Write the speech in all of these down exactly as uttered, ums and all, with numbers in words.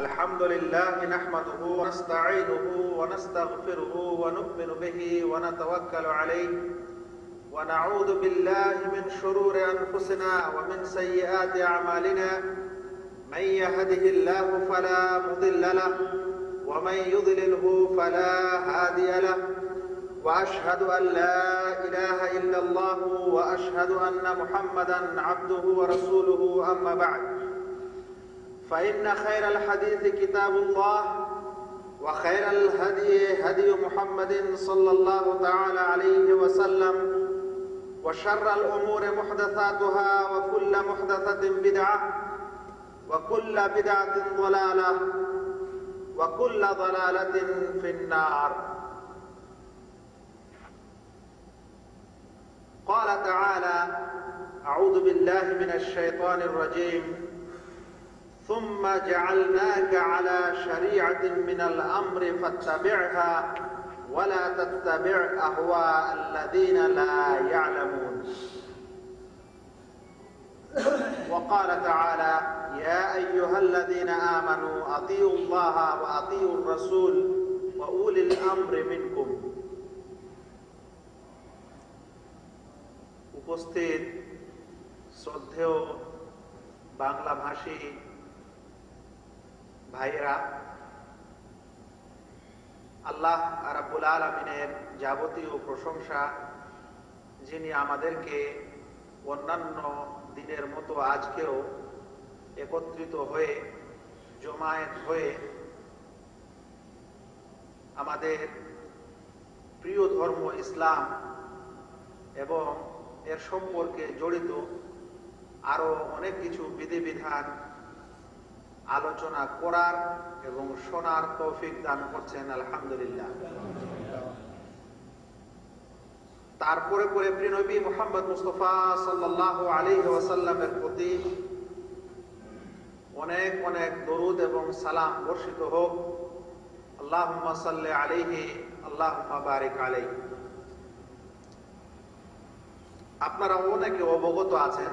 আলহামদুলিল্লাহি নাহমাদুহু ওয়া نستাইনুহু ওয়া نستাগফিরুহু ওয়া নু'মিনু বিহি ওয়া নাতাওয়াক্কালু আলাইহি ওয়া নাউযু বিল্লাহি মিন শুরুরি আনফুসিনা ওয়া মিন সাইয়্যাতি আমালিনা মান ইয়াহদিহিল্লাহু ফালা মুদিল্লা লাহু ওয়া মান ইউদ্লিলহু ফালা হাদিয়া লাহু ওয়া আশহাদু আল লা ইলাহা ইল্লাল্লাহু ওয়া আশহাদু আন্না মুহাম্মাদান আবদুহু ওয়া রাসূলুহু আম্মা বা'দ فإن خير الحديث كتاب الله وخير الهدي هدي محمد صلى الله تعالى عليه وسلم وشر الأمور محدثاتها وكل محدثة بدعة وكل بدعة ضلالة وكل ضلالة في النار. قال تعالى: أعوذ بالله من الشيطان الرجيم ثم جعلناك على شريعة من الأمر فاتبعها ولا تتبع أهواء الذين لا يعلمون. وقال تعالى: يا أيها الذين آمنوا أطيعوا الله وأطيعوا الرسول وأولي الأمر منكم. উপস্থিত শ্রদ্ধেয় বাংলা ভাষী ভাইরা, আল্লাহ রাব্বুল আলামিনের যাবতীয় প্রশংসা যিনি আমাদেরকে অন্যান্য দিনের মতো আজকেও একত্রিত হয়ে জমায়েত হয়ে আমাদের প্রিয় ধর্ম ইসলাম এবং এর সম্পর্কে জড়িত আরও অনেক কিছু বিধিবিধান আলোচনা করার এবং শোনার তৌফিক দান করছেন, আলহামদুলিল্লাহ। তারপরে পরে প্রিয় নবী মুহাম্মদ মুস্তাফা সাল্লাল্লাহু আলাইহি ওয়াসাল্লামের প্রতি অনেক অনেক দরুদ এবং সালাম বর্ষিত হোক। আল্লাহুম্মা সাল্লি আলাইহি, আল্লাহুম্মা বারিক আলাইহি। আপনারা অনেকে অবগত আছেন,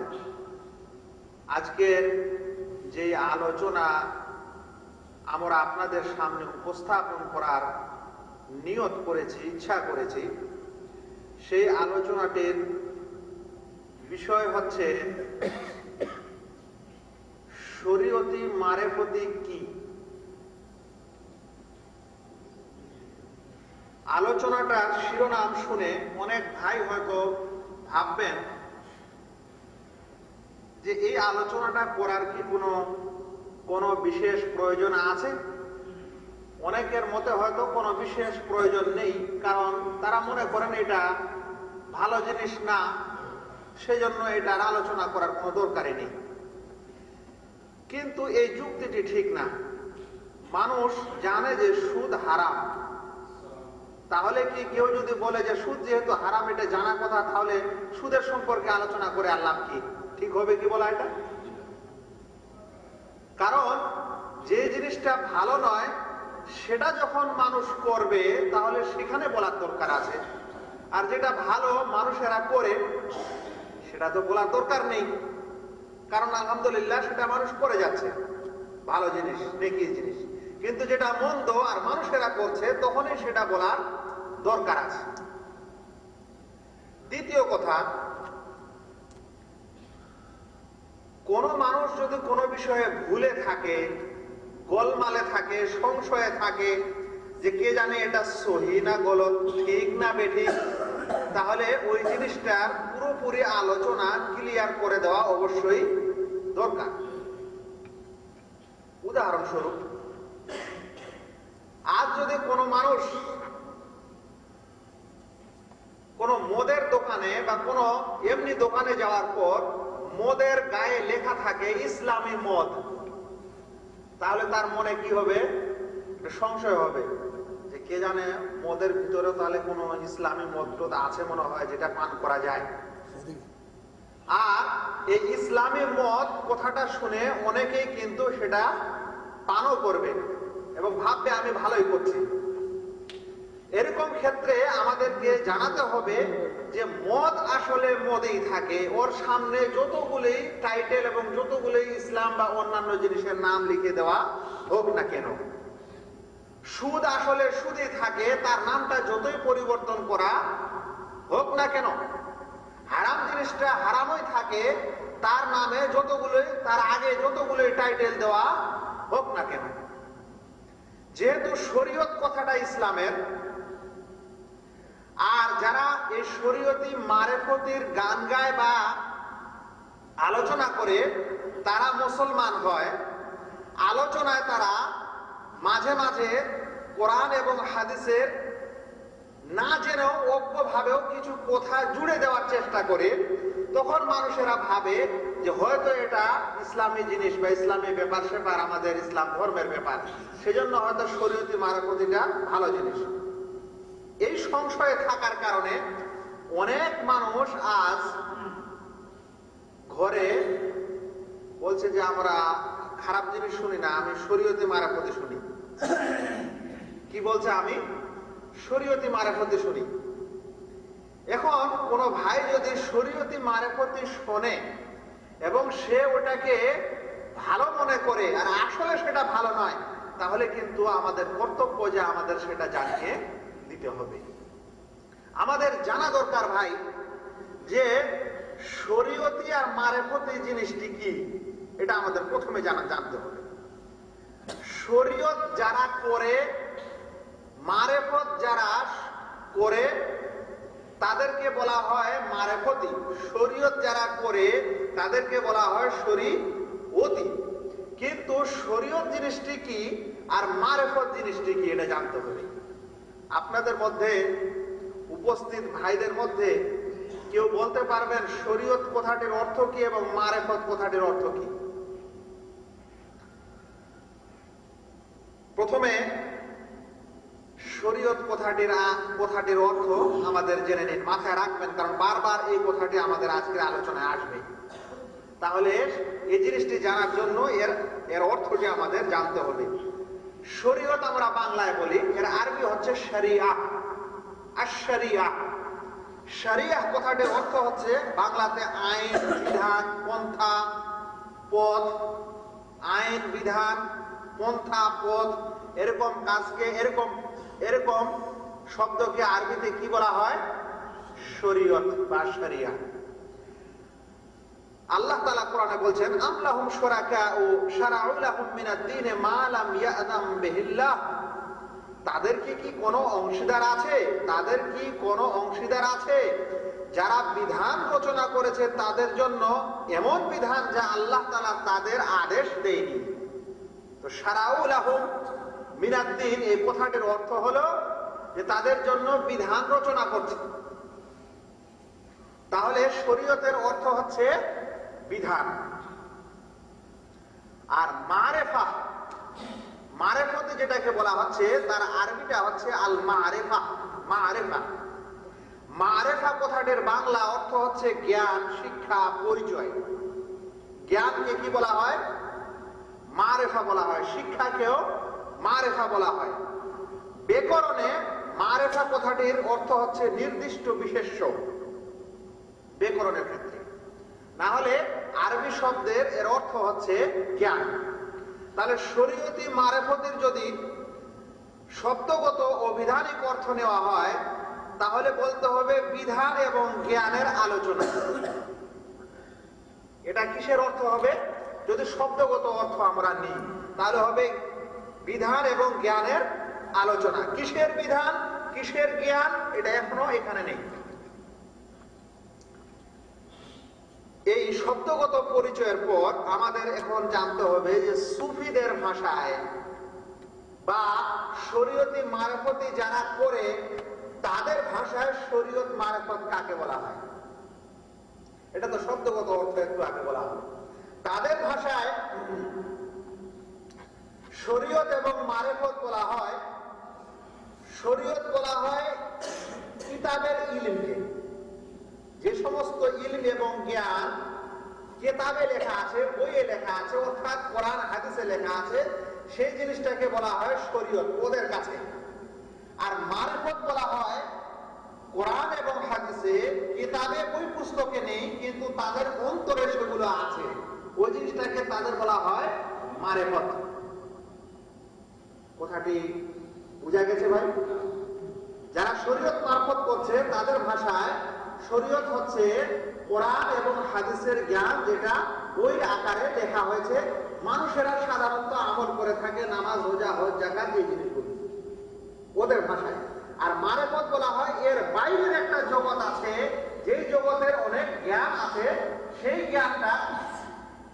আজকের যে আলোচনা আমরা আপনাদের সামনে উপস্থাপন করার নিয়ত করেছি, ইচ্ছা করেছি, সেই আলোচনাটির বিষয় হচ্ছে শরীয়তি মারেফতি কি। আলোচনাটার শিরোনাম শুনে অনেক ভাই হয়তো ভাববেন যে এই আলোচনাটা করার কি কোনো কোনো বিশেষ প্রয়োজন আছে। অনেকের মতে হয়তো কোনো বিশেষ প্রয়োজন নেই, কারণ তারা মনে করেন এটা ভালো জিনিস না, সেজন্য এটার আলোচনা করার কোনো দরকারই নেই। কিন্তু এই যুক্তিটি ঠিক না। মানুষ জানে যে সুদ হারাম, তাহলে কি কেউ যদি বলে যে সুদ যেহেতু হারাম এটা জানা কথা, তাহলে সুদের সম্পর্কে আলোচনা করে আর লাভ কি? ঠিক হবে কি বলা এটা? কারণ যে জিনিসটা ভালো নয় সেটা যখন মানুষ করবে তাহলে সেখানে বলার দরকার আছে, আর যেটা ভালো মানুষেরা করে সেটা তো বলার দরকার নেই, কারণ আলহামদুলিল্লাহ সেটা মানুষ করে যাচ্ছে, ভালো জিনিস, নেকি জিনিস। কিন্তু যেটা মন্দ আর মানুষেরা করছে তখনই সেটা বলার দরকার আছে। দ্বিতীয় কথা, কোনো মানুষ যদি কোনো বিষয়ে ভুলে থাকে, গোলমালে থাকে, সংশয়ে থাকে যে কে জানে এটা সহি না গলত, ঠিক না বেঠিক, তাহলে ওই জিনিসটার পুরোপুরি আলোচনা ক্লিয়ার করে দেওয়া অবশ্যই দরকার। উদাহরণস্বরূপ, আজ যদি কোনো মানুষ কোনো মদের দোকানে বা কোনো এমনি দোকানে যাওয়ার পর মদের গায়ে লেখা থাকে ইসলামী মদ, তাহলে তার মনে কি হবে? সংশয় হবে যে কে জানে মদের ভিতরে তাহলে কোনো ইসলামী মদ আছে মনে হয়, যেটা পান করা যায়। আর এই ইসলামী মদ কথাটা শুনে অনেকেই কিন্তু সেটা পানও করবে এবং ভাববে আমি ভালোই করছি। এরকম ক্ষেত্রে আমাদেরকে জানাতে হবে যে মদ আসলে মদেই থাকে। ওর সামনে যতগুলি টাইটেল এবং যতগুলি ইসলাম বা অন্যান্য জিনিসের নাম লিখে দেওয়া হোক না কেন, সুদ আসলে সুদে থাকে, তার নামটা যতই পরিবর্তন করা হোক না কেন। হারাম জিনিসটা হারামই থাকে, তার নামে যতগুলোই তার আগে যতগুলো টাইটেল দেওয়া হোক না কেন। যেহেতু শরীয়ত কথাটা ইসলামের, আর যারা এই শরীয়তি মারেফতির গান গায় বা আলোচনা করে তারা মুসলমান হয়। আলোচনায় তারা মাঝে মাঝে কোরআন এবং হাদিসের না জেনেও অজ্ঞভাবেও কিছু কথা জুড়ে দেওয়ার চেষ্টা করে, তখন মানুষেরা ভাবে যে হয়তো এটা ইসলামী জিনিস বা ইসলামী ব্যাপার সেপার, আমাদের ইসলাম ধর্মের ব্যাপার, সেজন্য হয়তো শরীয়তি মারাকতিটা ভালো জিনিস। এই সংশয়ে থাকার কারণে অনেক মানুষ আজ ঘরে বলছে যে আমরা খারাপ জিনিস শুনি না, আমি শরীয়তি মারাকতি শুনি। কি বলছে? আমি শরীয়তি মারাকতি শুনি। এখন কোন ভাই যদি শরীয়তি মারাকতি শোনে এবং সে ওটাকে ভালো মনে করে আর আসলে সেটা ভালো নয়, তাহলে কিন্তু আমাদের কর্তব্য যে আমাদের সেটা জানিয়ে দিতে হবে। আমাদের জানা দরকার ভাই যে শরীয়তি আর মারাকতি জিনিসটি কি, এটা আমাদের প্রথমে জানা জানতে হবে। শরীয়ত যারা করে, মারেফত যারা করে তাদেরকে বলা হয় মারেফতি, শরীয়ত যারা করে তাদেরকে বলা হয় শরীয়তি। কিন্তু শরীয়ত জিনিসটি কি আর মারেফত জিনিসটি কি এটা জানতে হবে। আপনাদের মধ্যে উপস্থিত ভাইদের মধ্যে কেউ বলতে পারবেন শরীয়ত কথাটির অর্থ কি এবং মারেফত কথাটির অর্থ কি? প্রথমে শরীয়ত কথাটির কথাটির অর্থ আমাদের জেনে নিন, মাথায় রাখবেন, কারণ বারবার এই কথাটি আমাদের আজকের আলোচনায় আসবে। তাহলে এই জিনিসটি জানার জন্য এর এর অর্থটি আমাদের জানতে হবে। শরীয়ত আমরা বাংলায় বলি, এর আরবি হচ্ছে শরিয়া। আর শরিয়া শরিয়া কথাটির অর্থ হচ্ছে বাংলাতে আইন, বিধান, পন্থা, পথ। আইন, বিধান, পন্থা, পথ এরকম কাজকে এরকম এরকম শব্দকে আরবিতে কি বলা হয়? শরীয়ত বা শরিয়া। আল্লাহ তাআলা কোরআনে বলছেন আম লাহুম শুরাকাউ শারাউ লাহুম মিনাদ দীন মা লাম ইয়াদাম বিহিল্লাহ, তাদের কি কোনো অংশীদার আছে? তাদের কি কোনো অংশীদার আছে যারা বিধান রচনা করেছে তাদের জন্য এমন বিধান যা আল্লাহ তাআলা তাদের আদেশ দেয়নি? তো শারাউ লাহুম মিনাদ দীন এই কথাটির অর্থ হলো যে তাদের জন্য বিধান রচনা করছে। তাহলে শরীয়তের অর্থ হচ্ছে বিধান। আর মারেফা, মারেফতে যেটাকে বলা হচ্ছে তার আরবিটা হচ্ছে আল মারেফা। মারেফা মারেফা কথাটির বাংলা অর্থ হচ্ছে জ্ঞান, শিক্ষা, পরিচয়। জ্ঞানকে কি বলা হয়? মারেফা বলা হয়। শিক্ষাকেও মারেফা বলা হয়। ব্যাকরণে মারেফা কথাটির অর্থ হচ্ছে নির্দিষ্ট বিশেষ্য, ব্যাকরণের ক্ষেত্রে। না হলে আরবি শব্দের এর অর্থ হচ্ছে জ্ঞান। তাহলে শরীয়তি মারেফতের যদি শব্দগত অভিধানিক অর্থ নেওয়া হয় তাহলে বলতে হবে বিধান এবং জ্ঞানের আলোচনা। এটা কিসের অর্থ হবে? যদি শব্দগত অর্থ আমরা নিই তাহলে হবে বিধান এবং জ্ঞানের আলোচনা। কিসের বিধান, কিসের জ্ঞান, এটা এখনো এখানে নেই। এই শব্দগত পরিচয়ের পর আমাদের এখন জানতে হবে যে সুফিদের ভাষায় বা শরীয়তি মারেফতি যারা করে তাদের ভাষায় শরীয়ত মারেফত কাকে বলা হয়? এটা তো শব্দগত অর্থ একটু আগে বলা হয়। তাদের ভাষায় শরীয়ত এবং মারেফত বলা হয়। শরীয়ত বলা হয় কিতাবের ইলমকে, যে সমস্ত ইলম এবং জ্ঞান কিতাবে লেখা আছে, বইয়ে লেখা আছে, অর্থাৎ কোরআন হাদিসে লেখা আছে, সেই জিনিসটাকে বলা হয় শরীয়ত ওদের কাছে। আর মারিফত বলা হয় কোরআন এবং হাদিসে কিতাবে ওই পুস্তকে নেই কিন্তু তাদের অন্তরে সেগুলো আছে ওই জিনিসটাকে তাদের বলা হয় মারিফত। কথাটি বুঝা গেছে ভাই? যারা শরীয়ত মারফত করছে তাদের ভাষায় শরীয়ত হচ্ছে কোরআন এবং হাদিসের জ্ঞান যেটা ওই আকারে লেখা হয়েছে মানুষেরা সাধারণত আমল করে থাকে নামাজ রোজা হজ যাকাত এই জিনিসগুলো ওদের ভাষায়। আর মারিফত বলা হয় এর বাইরের একটা জগৎ আছে যেই জগতের অনেক জ্ঞান আছে সেই জ্ঞানটা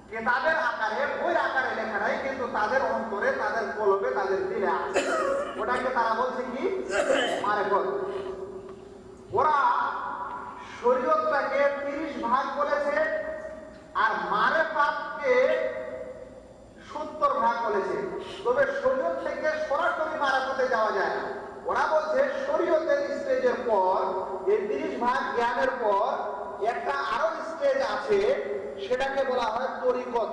কিতাবের আকারে ওই আকারে লেখা নাই কিন্তু তাদের অন্তরে তাদের কলবে তাদের দিলে আছে ওটাকে তারা বলছে কি মারিফত। ওরা শরীয়তটাকে তিরিশ ভাগ বলেছে আর মারিফতকে সত্তর ভাগ বলেছে। তবে শরীয়ত থেকে সরাসরি মারিফতে যাওয়া যায় না। ওরা বলছে শরীয়তের স্টেজের পর এই তিরিশ ভাগ জ্ঞানের পর একটা আরো স্টেজ আছে সেটাকে বলা হয় তরিকত।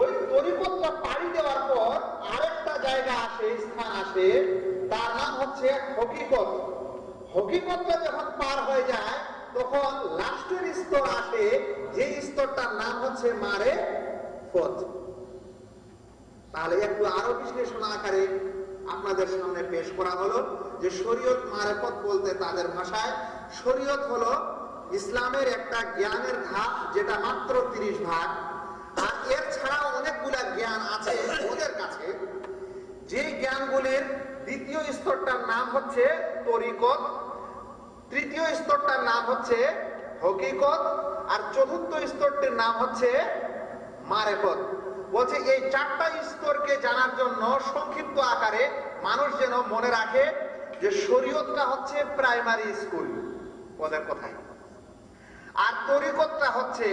ওই তরিকতটা পাড়ি দেওয়ার পর আরেকটা জায়গা আসে স্থান আসে তার নাম হচ্ছে হকিকত। হকিকতটা যখন পার হয়ে যায় তখন লাস্টের স্তর আসে যে স্তরটার নাম হচ্ছে মারিফত। তাহলে একটু আরো বিশ্লেষণ আকারে আপনাদের সামনে পেশ করা হলো যে শরীয়ত মারিফত বলতে তাদের ভাষায় শরীয়ত হলো ইসলামের একটা জ্ঞানের ধাপ যেটা মাত্র তিরিশ ভাগ আর এর ছাড়াও অনেকগুলা জ্ঞান আছে ওদের কাছে যে জ্ঞানগুলির দ্বিতীয় স্তরটার নাম হচ্ছে তরিকত, তৃতীয় স্তরটার নাম হচ্ছে হকিকত আর চতুর্থ স্তরটির নাম হচ্ছে মারিফত। বলছে এই চারটা স্তরকে জানার জন্য সংক্ষিপ্ত আকারে মানুষ যেন মনে রাখে যে শরীয়তটা হচ্ছে প্রাইমারি স্কুল ওদের কথায় আর তরিকতটা হচ্ছে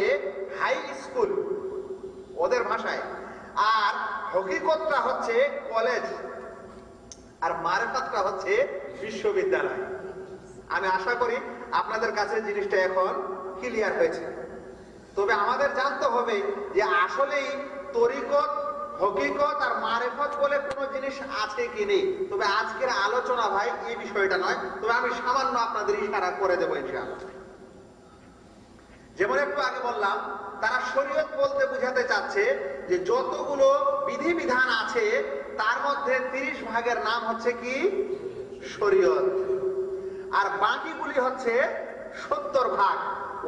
হাই স্কুল ওদের ভাষায় আর হকিকতটা হচ্ছে কলেজ আর মারিফতটা হচ্ছে বিশ্ববিদ্যালয়। আমি আশা করি আপনাদের কাছে জিনিসটা এখন ক্লিয়ার হয়েছে। তবে আমাদের জানতে হবে যে আসলেই তরিকত হকিকত আর মারিফত বলে কোনো জিনিস আছে কি নেই। তবে আজকের আলোচনা ভাই এই বিষয়টা নয়, তবে আমি সামান্য আপনাদের ইশারা করে দেবো ইনশাআল্লাহ। যেমন একটু আগে বললাম তারা শরীয়ত বলতে বুঝাতে চাচ্ছে যে যতগুলো বিধিবিধান আছে তার মধ্যে তিরিশ ভাগের নাম হচ্ছে কি শরীয়ত আর বাকিগুলি হচ্ছে সত্তর ভাগ।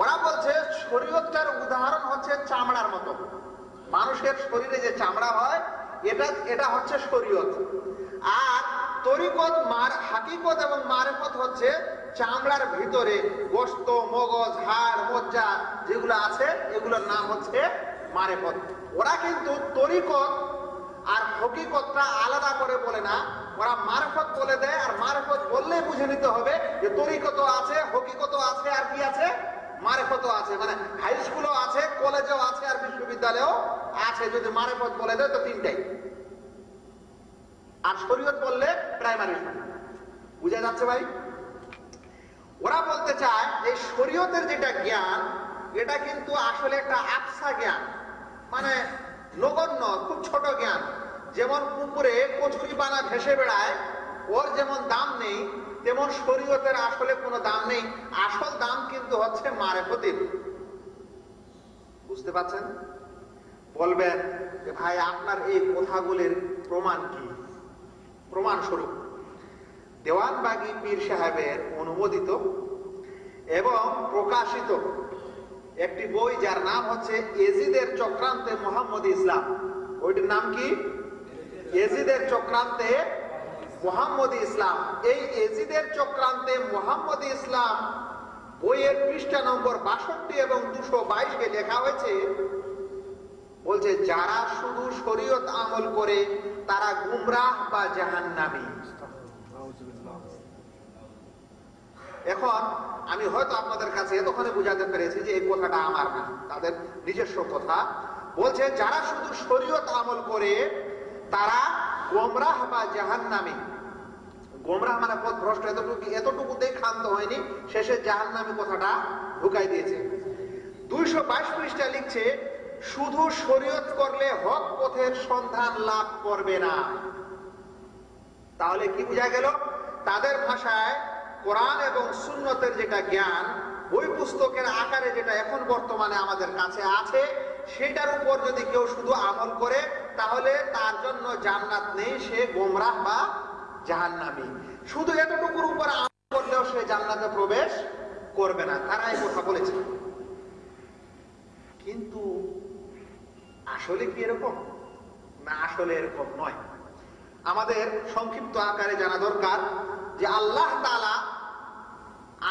ওরা বলছে শরীয়তটার উদাহরণ হচ্ছে চামড়ার মতো, মানুষের শরীরে যে চামড়া হয় এটা এটা হচ্ছে শরীয়ত আর তরিকত মার হাকিকত এবং মারিফত হচ্ছে চামড়ার ভিতরে গোশত মগজ হাড় মজ্জা যেগুলো আছে এগুলোর নাম হচ্ছে মারিফত। ওরা কিন্তু তরিকত আর হকিকতটা আলাদা করে বলে না, ওরা মারিফত বলে দেয় আর মারিফত বললেই বুঝে নিতে হবে যে তরিকতও আছে হকিকতও আছে আর কি আছে মারিফতও আছে, মানে হাই স্কুলও আছে কলেজেও আছে আর বিশ্ববিদ্যালয়েও আছে। যদি মারিফত বলে দেয় তো তিনটাই আর শরীয়ত বললে প্রাইমারি স্কুল। বুঝা যাচ্ছে ভাই? ওরা বলতে চায় এই শরীয়তের যেটা জ্ঞান এটা কিন্তু আসলে একটা আবছা জ্ঞান, মানে নগণ্য খুব ছোট জ্ঞান। যেমন পুকুরে কচুরি বানা ভেসে বেড়ায় ওর যেমন দাম নেই তেমন শরীয়তের আসলে কোনো দাম নেই, আসল দাম কিন্তু হচ্ছে মারিফতের। বুঝতে পারছেন? বলবেন যে ভাই আপনার এই কথাগুলির প্রমাণ কি? প্রমাণস্বরূপ দেওয়ানবাগী পীর সাহেবের অনুমোদিত এবং প্রকাশিত একটি বই যার নাম হচ্ছে এজিদের চক্রান্তে মুহাম্মদ ইসলাম। ওইটির নাম কি? এজিদের চক্রান্তে মুহাম্মদ ইসলাম। এই এজিদের চক্রান্তে মুহাম্মদ ইসলাম বইয়ের পৃষ্ঠা নম্বর বাষট্টি এবং দুশো বাইশে লেখা হয়েছে, বলছে যারা শুধু শরীয়ত আমল করে তারা গুমরাহ বা জাহান্নামী। এখন আমি হয়তো আপনাদের কাছে এতক্ষণে বুঝাতে পেরেছি যে এই কথাটা আমার না, তাদের নিজস্ব কথা। বলছে যারা শুধু শরীয়ত আমল করে তারা গোমরাহ বা জাহান্নামী। গোমরাহ মানে পথ ভ্রষ্ট, এতটুকু এতটুকুতেই ক্ষান্ত হয়নি, শেষে জাহান্নামী কথাটা ঢুকাই দিয়েছে। দুইশো বাইশ পৃষ্ঠা লিখছে শুধু শরীয়ত করলে হক পথের সন্ধান লাভ করবে না। তাহলে কি বুঝা গেল? তাদের ভাষায় কোরআন এবং সুন্নতের যেটা জ্ঞান ওই পুস্তকের আকারে যেটা এখন বর্তমানে আমাদের কাছে আছে সেটার উপর যদি কেউ শুধু আমল করে তাহলে তার জন্য জান্নাত নেই, সে গোমরাহ বা জাহান্নামী। শুধু এতটুকুর উপর আমল করলেও সে জান্নাতে প্রবেশ করবে না, তারা এই কথা বলেছে। কিন্তু আসলে কি এরকম? না, আসলে এরকম নয়। আমাদের সংক্ষিপ্ত আকারে জানা দরকার যে আল্লাহ তাআলা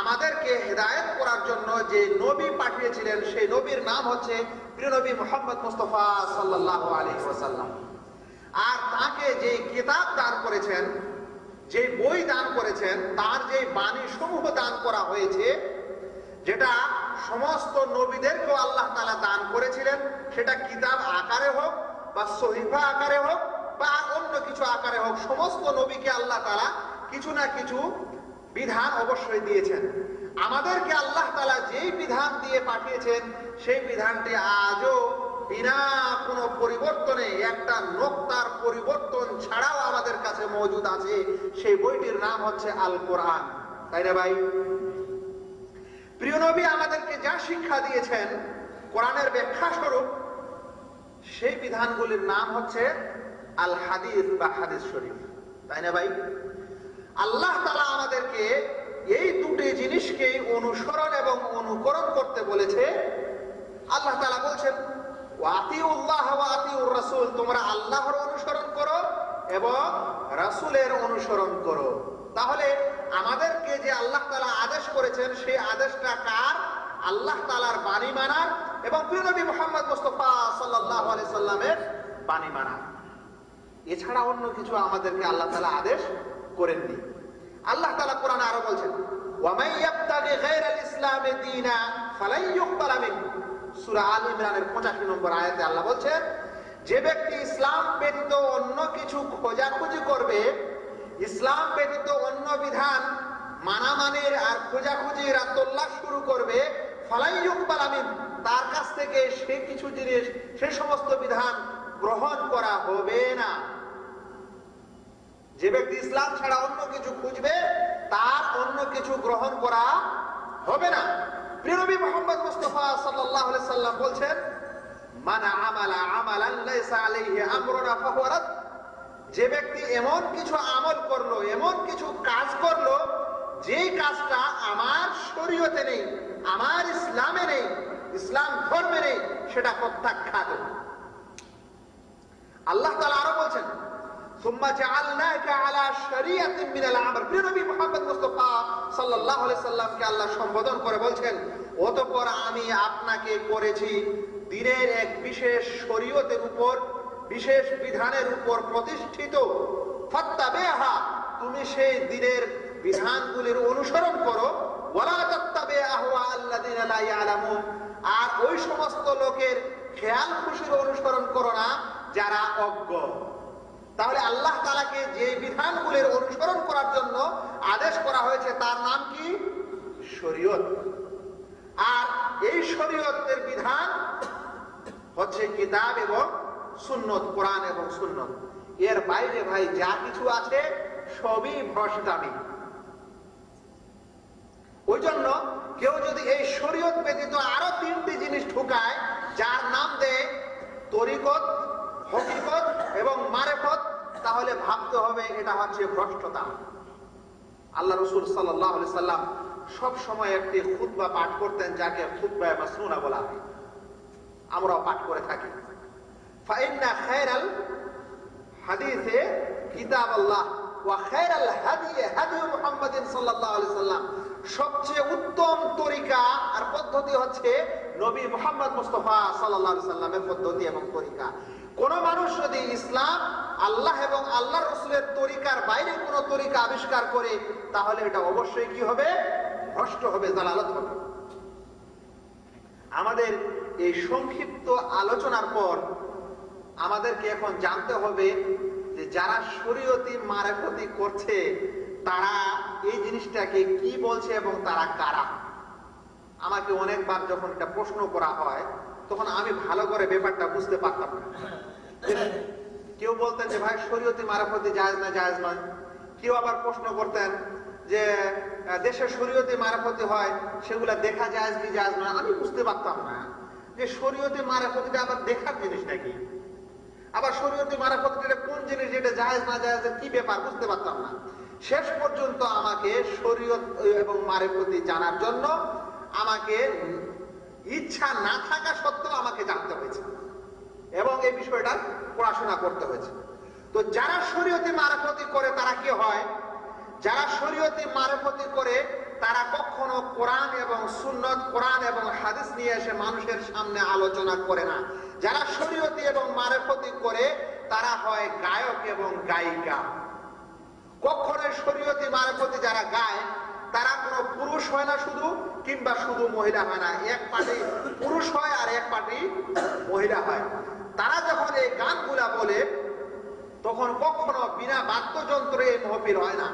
আমাদেরকে হেদায়েত করার জন্য যে নবী পাঠিয়েছিলেন সেই নবীর নাম হচ্ছে প্রিয়নবী মুহাম্মদ মুস্তাফা সাল্লাল্লাহু আলাইহি ওয়াসাল্লাম। আর তাকে যে কিতাব দান করেছেন, যে বই দান করেছেন, তার যে বাণী সমূহ দান করা হয়েছে যেটা সমস্ত নবীদেরকেও আল্লাহ তাআলা দান করেছিলেন, সেটা কিতাব আকারে হোক বা সহিফা আকারে হোক বা অন্য কিছু আকারে হোক, সমস্ত নবীকে আল্লাহ তাআলা কিছু না কিছু বিধান অবশ্যই দিয়েছেন। আমাদেরকে আল্লাহ তাআলা যেই বিধান দিয়ে পাঠিয়েছেন সেই বিধানটি আজও বিনা কোনো পরিবর্তনে একটা নোক্তার পরিবর্তন ছাড়াও আমাদের কাছে মজুদ আছে। সেই বইটির নাম হচ্ছে আল কোরআন, তাই না ভাই? প্রিয় নবী আমাদেরকে যা শিক্ষা দিয়েছেন কোরআনের ব্যাখ্যা স্বরূপ সেই বিধানগুলির নাম হচ্ছে আল হাদিস বা হাদিস শরীফ, তাই না ভাই? আল্লাহ তাআলা আমাদেরকে এই দুটি জিনিসকে অনুসরণ এবং অনুকরণ করতে বলেছে। আল্লাহ তাআলা বলেছেন ওয়াতিউল্লাহ ওয়া আতিউর রাসূল, তোমরা আল্লাহর অনুসরণ করো এবং রাসূলের অনুসরণ করো। তাহলে আমাদেরকে যে আল্লাহ তাআলা আদেশ করেছেন সেই আদেশটা কার? আল্লাহ তাআলার বাণী মানার এবং প্রিয় নবী মুহাম্মদ মুস্তাফা সাল্লাল্লাহু আলাইহি সাল্লামের বাণী মানার, এছাড়া অন্য কিছু আমাদেরকে আল্লাহ তাআলা আদেশ করেননি। আল্লাহ তাআলা কোরআনে আরো বলেন ওয়া মান ইয়াবতাগি গায়রাল ইসলামি দীনা ফালাই ইউকবালা মিনহু, সূরা আল ইমরানের পঁচাশি নম্বর আয়াতে আল্লাহ বলেন যে ব্যক্তি ইসলাম ব্যতীত অন্য কিছু খোঁজাখুঁজি করবে, ইসলাম ব্যতীত অন্য বিধান মানামানির আর খোঁজাখুঁজির আর তল্লাশ শুরু করবে, ফালাই ইউকবালা মিনহু, তার কাছ থেকে সে কিছু জিনিস সে সমস্ত বিধান গ্রহণ করা হবে না। যে ব্যক্তি ইসলাম ছাড়া অন্য কিছু খুঁজবে তার অন্য কিছু গ্রহণ করা হবে না। প্রিয় নবী মুহাম্মদ মুস্তাফা সাল্লাল্লাহু আলাইহি সাল্লাম বলেন মান আমালা আমালান লাইসা আলাইহি আমরুনা ফাহুয়া রাদ, যে ব্যক্তি এমন কিছু আমল করলো, এমন কিছু কাজ করলো যেই কাজটা আমার শরীয়তে নেই, আমার ইসলামে নেই, ইসলাম ধর্মে নেই, সেটা প্রত্যাখ্যাত। আল্লাহ তাআলা আরো বলেন ثم جعلناك على شريعه من الامر, প্রিয় নবী মুহাম্মদ মুস্তাফা সাল্লাল্লাহু আলাইহি সাল্লামকে আল্লাহ সম্বোধন করে বলছেন অতঃপর আমি আপনাকে করেছি দ্বীনের এক বিশেষ শরীয়তের উপর, বিশেষ বিধানের উপর প্রতিষ্ঠিত। ফাত্তাবিহা, তুমি সেই দ্বীনের বিধানগুলির অনুসরণ করো। ওয়ালা তাত্তাবি আহওয়া আল্লাযিনা লা ইয়ালামুন, আর ওই সমস্ত লোকের খেয়াল খুশির অনুসরণ করো না যারা অজ্ঞ। তাহলে আল্লাহ তাআলাকে যে বিধানগুলির অনুসরণ করার জন্য আদেশ করা হয়েছে তার নাম কি? শরীয়ত। আর এই শরীয়তের বিধান হচ্ছে কিতাব এবং সুন্নত, কোরআন এবং সুন্নত। এর বাইরে ভাই যা কিছু আছে সবই ভ্রষ্টামি। ওই জন্য কেউ যদি এই শরীয়ত ব্যতীত আরো তিনটি জিনিস ঢুকায় যার নাম দেয় তরিকত, হকিকত এবং মারেফত, তাহলে ভাবতে হবে এটা হচ্ছে ভ্রষ্টতা। আল্লাহ রাসূল সাল্লাল্লাহু আলাইহি সাল্লাম সব সময় একটি খুতবা পাঠ করতেন যাকে খুতবায়ে মাসনুনা বলা হয়, আমরাও পাঠ করে থাকি। ফা ইন্না খায়রাল হাদিসে কিতাবুল্লাহ ওয়া খায়রাল হাদি হাদি মুহাম্মাদিন সাল্লাল্লাহু আলাইহি সাল্লাম, সবচেয়ে উত্তম তরিকা আর পদ্ধতি হচ্ছে নবী মুহাম্মদ মুস্তাফা সাল্লাল্লাহু আলাইহি সাল্লামের পদ্ধতি এবং তরিকা। কোন মানুষ যদি ইসলাম, আল্লাহ এবং আল্লাহর রাসূলের তরিকার বাইরে কোন তরিকা আবিষ্কার করে তাহলে এটা অবশ্যই কি হবে? ভ্রষ্ট হবে, জালালত হবে। আমাদের এই সংক্ষিপ্ত আলোচনার পর আমাদেরকে এখন জানতে হবে যে যারা শরীয়তি মারেফতি করছে তারা এই জিনিসটাকে কি বলছে এবং তারা কারা। আমাকে অনেকবার যখন এটা প্রশ্ন করা হয় তখন আমি ভালো করে ব্যাপারটা বুঝতে পারতাম না। কেউ বলতেন যে ভাই শরীয়তি মারাফতি জায়েজ না, জায়েজ নয়। क्यों आबार प्रश्न करतें जे देशे शरीयते मारिफाती हय सेगुला देखा जायज कि जायज ना आमी बुझते पारताम ना जे शरीयते मारिफातीटा आबार देखार जिनिसटा कि आबार शरीयते मारिफातीटा कोन जिनिस जेटा जायज ना जायज कि ब्यापार बुझते पारताम ना शेष पर्यन्त आमाके शरीयत एबं मारिफाती जानार जन्य आमाके इच्छा ना थाका सत्त्वेও आमाके जानते हयेছে एबं এই বিষয়টা পড়াশোনা করতে হয়েছে। তো যারা শরীয়তে মারিফাতি করে তারা কি হয়? যারা শরীয়তে মারিফাতি করে তারা কখনো কোরআন এবং সুন্নাত, কোরআন এবং হাদিস নিয়ে এসে মানুষের সামনে আলোচনা করে না। যারা শরীয়তে এবং মারিফাতি করে তারা হয় গায়ক এবং গায়িকা। কখনো শরীয়তে মারিফাতি যারা গায় তারা কোনো পুরুষ হয় না শুধু, কিংবা শুধু মহিলা হয় না, এক পার্টি পুরুষ হয় আর এক পার্টি মহিলা হয়। তারা যখন এই গানগুলা বলে তখন কখনো বিনা বাদ্যযন্ত্রে এই মাহফিল হয় না।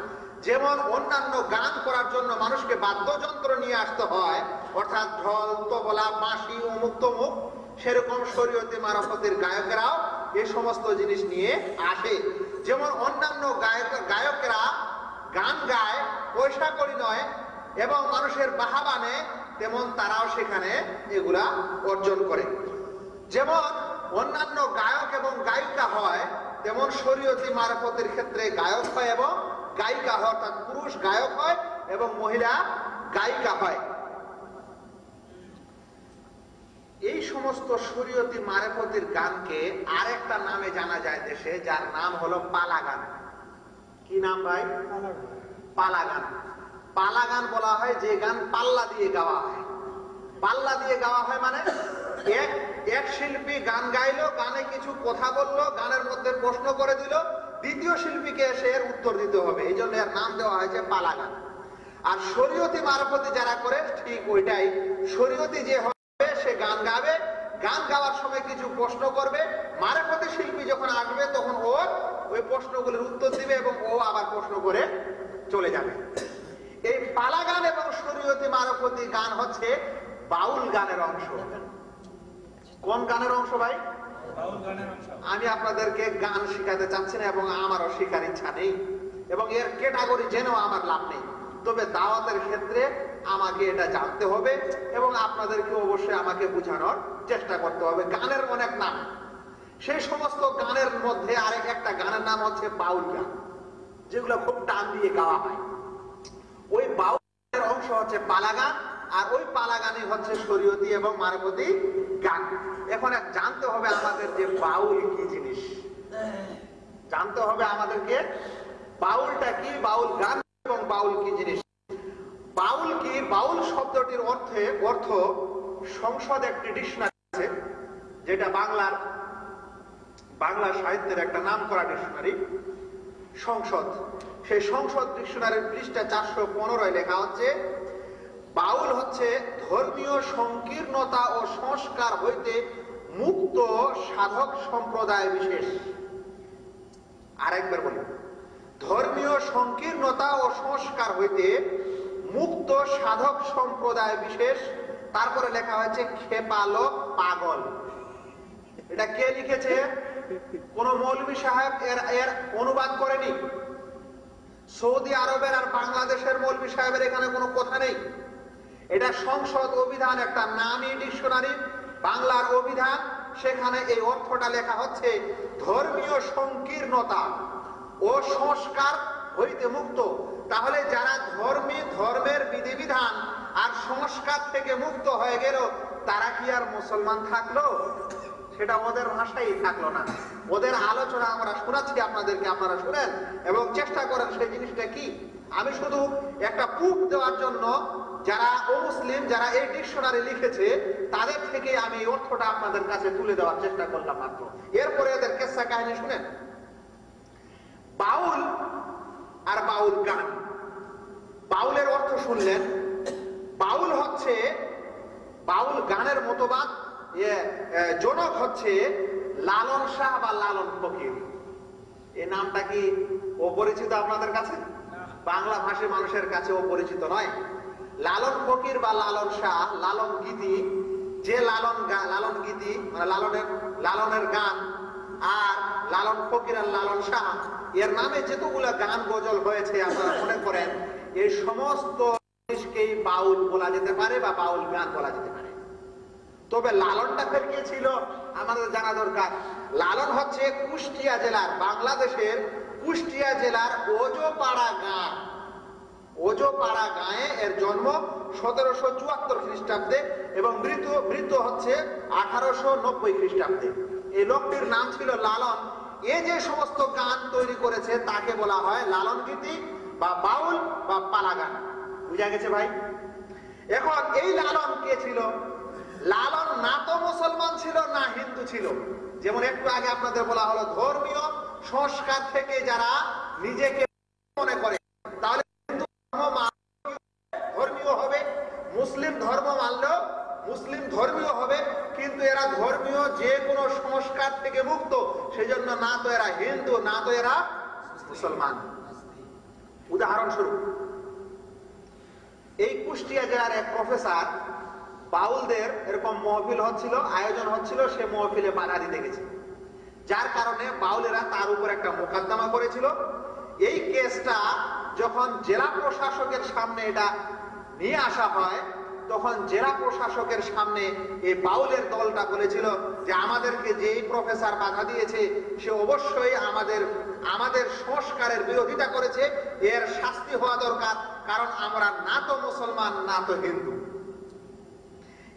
যেমন অন্যান্য গান করার জন্য মানুষকে বাদ্যযন্ত্র নিয়ে আসতে হয়, অর্থাৎ ঢোল, তবলা, বাঁশি, অমুক তমুক, সেরকম শরীয়তে মারিফাতের গায়কেরাও এই সমস্ত জিনিস নিয়ে আসে। যেমন অন্যান্য গায়ক গায়কেরা গান গায় পয়সা করি নয় এবং মানুষের বাহাবা নেয়, তেমন তারাও সেখানে এগুলা অর্জন করে। যেমন অন্যান্য গায়ক এবং গায়িকা হয় তেমন শরীয়তি মারিফাতের ক্ষেত্রে গায়ক হয় এবং গায়িকা হয়, অর্থাৎ পুরুষ গায়ক হয় এবং মহিলা গায়িকা হয়। এই সমস্ত শরীয়তি মারিফাতের গানকে আরেকটা নামে জানা যায় দেশে, যার নাম হলো পালা গান। কি নাম ভাই? পালা গান। পালা গান বলা হয় যে গান পাল্লা দিয়ে গাওয়া হয়। পাল্লা দিয়ে গাওয়া হয় মানে এক এক শিল্পী গান গাইলো, গানে কিছু কথা বললো, গানের মধ্যে প্রশ্ন করে দিল, দ্বিতীয় শিল্পীকে এসে এর উত্তর দিতে হবে, এই জন্য এর নাম দেওয়া হয়েছে পালা গান। আর শরীয়তি মারিফাতি যারা করে ঠিক ওইটাই, শরীয়তি যে হবে সে গান গাবে, গান গাওয়ার সময় কিছু প্রশ্ন করবে, মারিফাতি শিল্পী যখন আসবে তখন ওর ওই প্রশ্নগুলোর উত্তর দিবে এবং ও আবার প্রশ্ন করে চলে যাবে। এই পালা গান এবং শরীয়তি মারিফাতি গান হচ্ছে বাউল গানের অংশ। কোন গানের অংশ ভাই? আমি আপনাদেরকে গান শিখাতে চাচ্ছি না এবং আমারও শিখার ইচ্ছা নেই এবং এর ক্যাটাগরি জেনেও আমার লাভ নেই, তবে দাওয়াতের ক্ষেত্রে আমাকে এটা জানতে হবে এবং আপনাদেরকে অবশ্যই আমাকে বোঝানোর চেষ্টা করতে হবে। গানের অনেক নাম, সেই সমস্ত গানের মধ্যে আরেক একটা গানের নাম হচ্ছে বাউল গান, যেগুলো খুব টান দিয়ে গাওয়া হয়। ওই বাউল গানের অংশ হচ্ছে পালা গান, আর ওই পালা গানই হচ্ছে শরীয়তি এবং মারিফাতি গান। এখন জানতে হবে আমাদের যে বাউল কি জিনিস, জানতে হবে আমাদেরকে বাউলটা কি, বাউল গান এবং বাউল কি জিনিস। বাউল কি? বাউল শব্দটির অর্থে অর্থ সংসদ একটি ডিকশনারি আছে, যেটা বাংলার বাংলা সাহিত্যের একটা নাম করা ডিকশনারি সংসদ। সেই সংসদ ডিকশনারির পৃষ্ঠা চারশো পনেরোয় লেখা হচ্ছে, বাউল হচ্ছে ধর্মীয় সংকীর্ণতা ও সংস্কার হইতে মুক্ত সাধক সম্প্রদায় বিশেষ। আরেকবার বলি, ধর্মীয় সংকীর্ণতা ও সংস্কার হইতে মুক্ত সাধক সম্প্রদায় বিশেষ। তারপরে লেখা হয়েছে খেপালো পাগল। এটা কে লিখেছে? কোন মৌলবী সাহেব এর এর অনুবাদ করেনি। সৌদি আরবের আর বাংলাদেশের মৌলবী সাহেবের এখানে কোনো কথা নেই। এটা সংসদ অভিধান, একটা নামী ডিকশনারি, বাংলার অভিধান, সেখানে এই অর্থটা লেখা হচ্ছে ধর্মীয় সংকীর্ণতা ও সংস্কার হইতে মুক্ত। তাহলে যারা ধর্মী ধর্মের বিধিবিধান আর সংস্কার থেকে মুক্ত হয়ে গেল তারা কি আর মুসলমান থাকলো? সেটা ওদের ভাষাই থাকলো না। ওদের আলোচনা আমরা শোনাচ্ছি আপনাদেরকে, আপনারা শুনেন এবং চেষ্টা করেন সেই জিনিসটা কি। আমি শুধু একটা প্রুফ দেওয়ার জন্য যারা অমুসলিম, যারা এই ডিকশনারি লিখেছে তাদের থেকে আমি এই অর্থটা আপনাদের কাছে তুলে দেওয়ার চেষ্টা করলাম মাত্র। এরপরে এদের কেসা কাহিনী শুনেন। বাউল আর বাউল গান, বাউলের অর্থ শুনলেন। বাউল হচ্ছে বাউল গানের মতবাদ জনক হচ্ছে লালন শাহ বা লালন ফকির। এই নামটা কি অপরিচিত আপনাদের কাছে? বাংলা ভাষী মানুষের কাছে অপরিচিত নয়। লালন ফকির বা লালন শাহ, লালন গীতি, যে লালন গান, লালন গীতি মানে লালনের লালনের গান, আর লালন ফকির আর লালন শাহ এর নামে যতগুলা গান গজল হয়েছে আপনারা মনে করেন এই সমস্ত জিনিসকেই বাউল বলা যেতে পারে বা বাউল গান বলা যেতে পারে। তবে লালনটা ফের কি ছিল আমাদের জানা দরকার। লালন হচ্ছে কুষ্টিয়া জেলার, বাংলাদেশের কুষ্টিয়া জেলার ওজোপাড়া গাঁ, ওজোপাড়া গাঁয়ে এর জন্ম সতেরোশো চুয়াত্তর খ্রিস্টাব্দে এবং মৃত্যু মৃত্যু হচ্ছে আঠারোশো নব্বই খ্রিস্টাব্দে। এই লোকটির নাম ছিল লালন। এ যে সমস্ত গান তৈরি করেছে তাকে বলা হয় লালন গীতি বা বাউল বা পালা গান। বুঝা গেছে ভাই? এখন এই লালন কে ছিল? লালন না তো মুসলমান ছিল না হিন্দু ছিল। যেমন একটু আগে আপনাদের বলা হলো ধর্মীয় সংস্কার থেকে যারা নিজেকে মনে করে, তাহলে হিন্দু ধর্ম ধর্মীয় হবে, মুসলিম ধর্ম মানলেও মুসলিম ধর্মীয় হবে, কিন্তু এরা ধর্মীয় যে কোনো সংস্কার থেকে মুক্ত। সেই জন্য না তো এরা হিন্দু না তো এরা মুসলমান। উদাহরণস্বরূপ এই কুষ্টিয়া জেলার এক প্রফেসর বাউলদের এরকম মহফিল হচ্ছিল, আয়োজন হচ্ছিল, সে মহফিলে বাধা দিতে গেছে, যার কারণে বাউলেরা তার উপর একটা মোকদ্দমা করেছিল। এই কেসটা যখন জেলা প্রশাসকের সামনে এটা নিয়ে আসা হয়, তখন জেলা প্রশাসকের সামনে এই বাউলের দলটা বলেছিল যে আমাদেরকে যে এই প্রফেসর বাধা দিয়েছে সে অবশ্যই আমাদের আমাদের সংস্কারের বিরোধিতা করেছে, এর শাস্তি হওয়া দরকার, কারণ আমরা না তো মুসলমান না তো হিন্দু।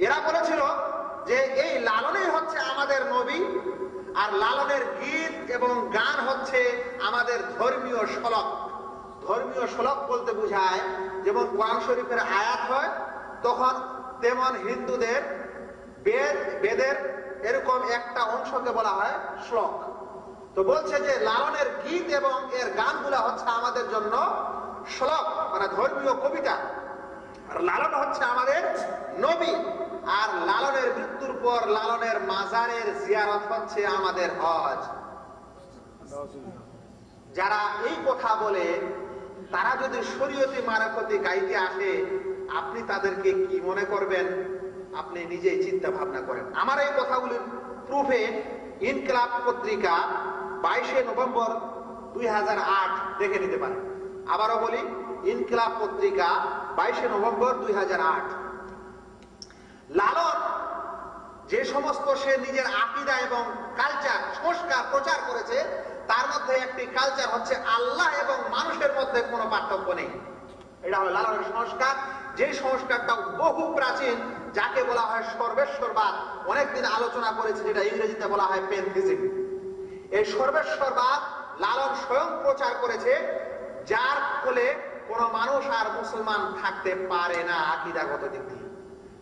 এরা বলেছিল যে এই লালনই হচ্ছে আমাদের নবী, আর লালনের গীত এবং গান হচ্ছে আমাদের ধর্মীয় শ্লোক। ধর্মীয় শ্লোক বলতে বোঝায় যেমন কোরআন শরীফের আয়াত হয়, তখন তেমন হিন্দুদের বেদ বেদের এরকম একটা অংশকে বলা হয় শ্লোক। তো বলছে যে লালনের গীত এবং এর গানগুলা হচ্ছে আমাদের জন্য শ্লোক, মানে ধর্মীয় কবিতা, আর লালন হচ্ছে আমাদের নবী, আর লালনের মৃত্যুর পর লালনের মাজারের জিয়ারত হচ্ছে আমাদের হজ। যারা এই কথা বলে তারা যদি শরীয়তি মারাফতি গাইতে আসে, আপনি তাদেরকে কি মনে করবেন আপনি নিজেই চিন্তা ভাবনা করেন। আমার এই কথাগুলির প্রুফে ইনকিলাব পত্রিকা বাইশে নভেম্বর দুই হাজার আট দেখে নিতে পারেন। আবারও বলি, ইনকিলাব পত্রিকা বাইশে নভেম্বর দুই হাজার আট। লালন যে সমস্ত সে নিজের আকীদা এবং কালচার সংস্কার প্রচার করেছে, তার মধ্যে একটি কালচার হচ্ছে আল্লাহ এবং মানুষের মধ্যে কোনো পার্থক্য নেই। এটা হলো লালনের সংস্কার, যে সংস্কারটা বহু প্রাচীন, যাকে বলা হয় সর্বেশ্বরবাদ। অনেকদিন আলোচনা করেছি, যেটা ইংরেজিতে বলা হয় প্যানথিজম। এই সর্বেশ্বরবাদ লালন স্বয়ং প্রচার করেছে, যার ফলে কোনো মানুষ আর মুসলমান থাকতে পারে না আকীদাগত দিক দিয়ে।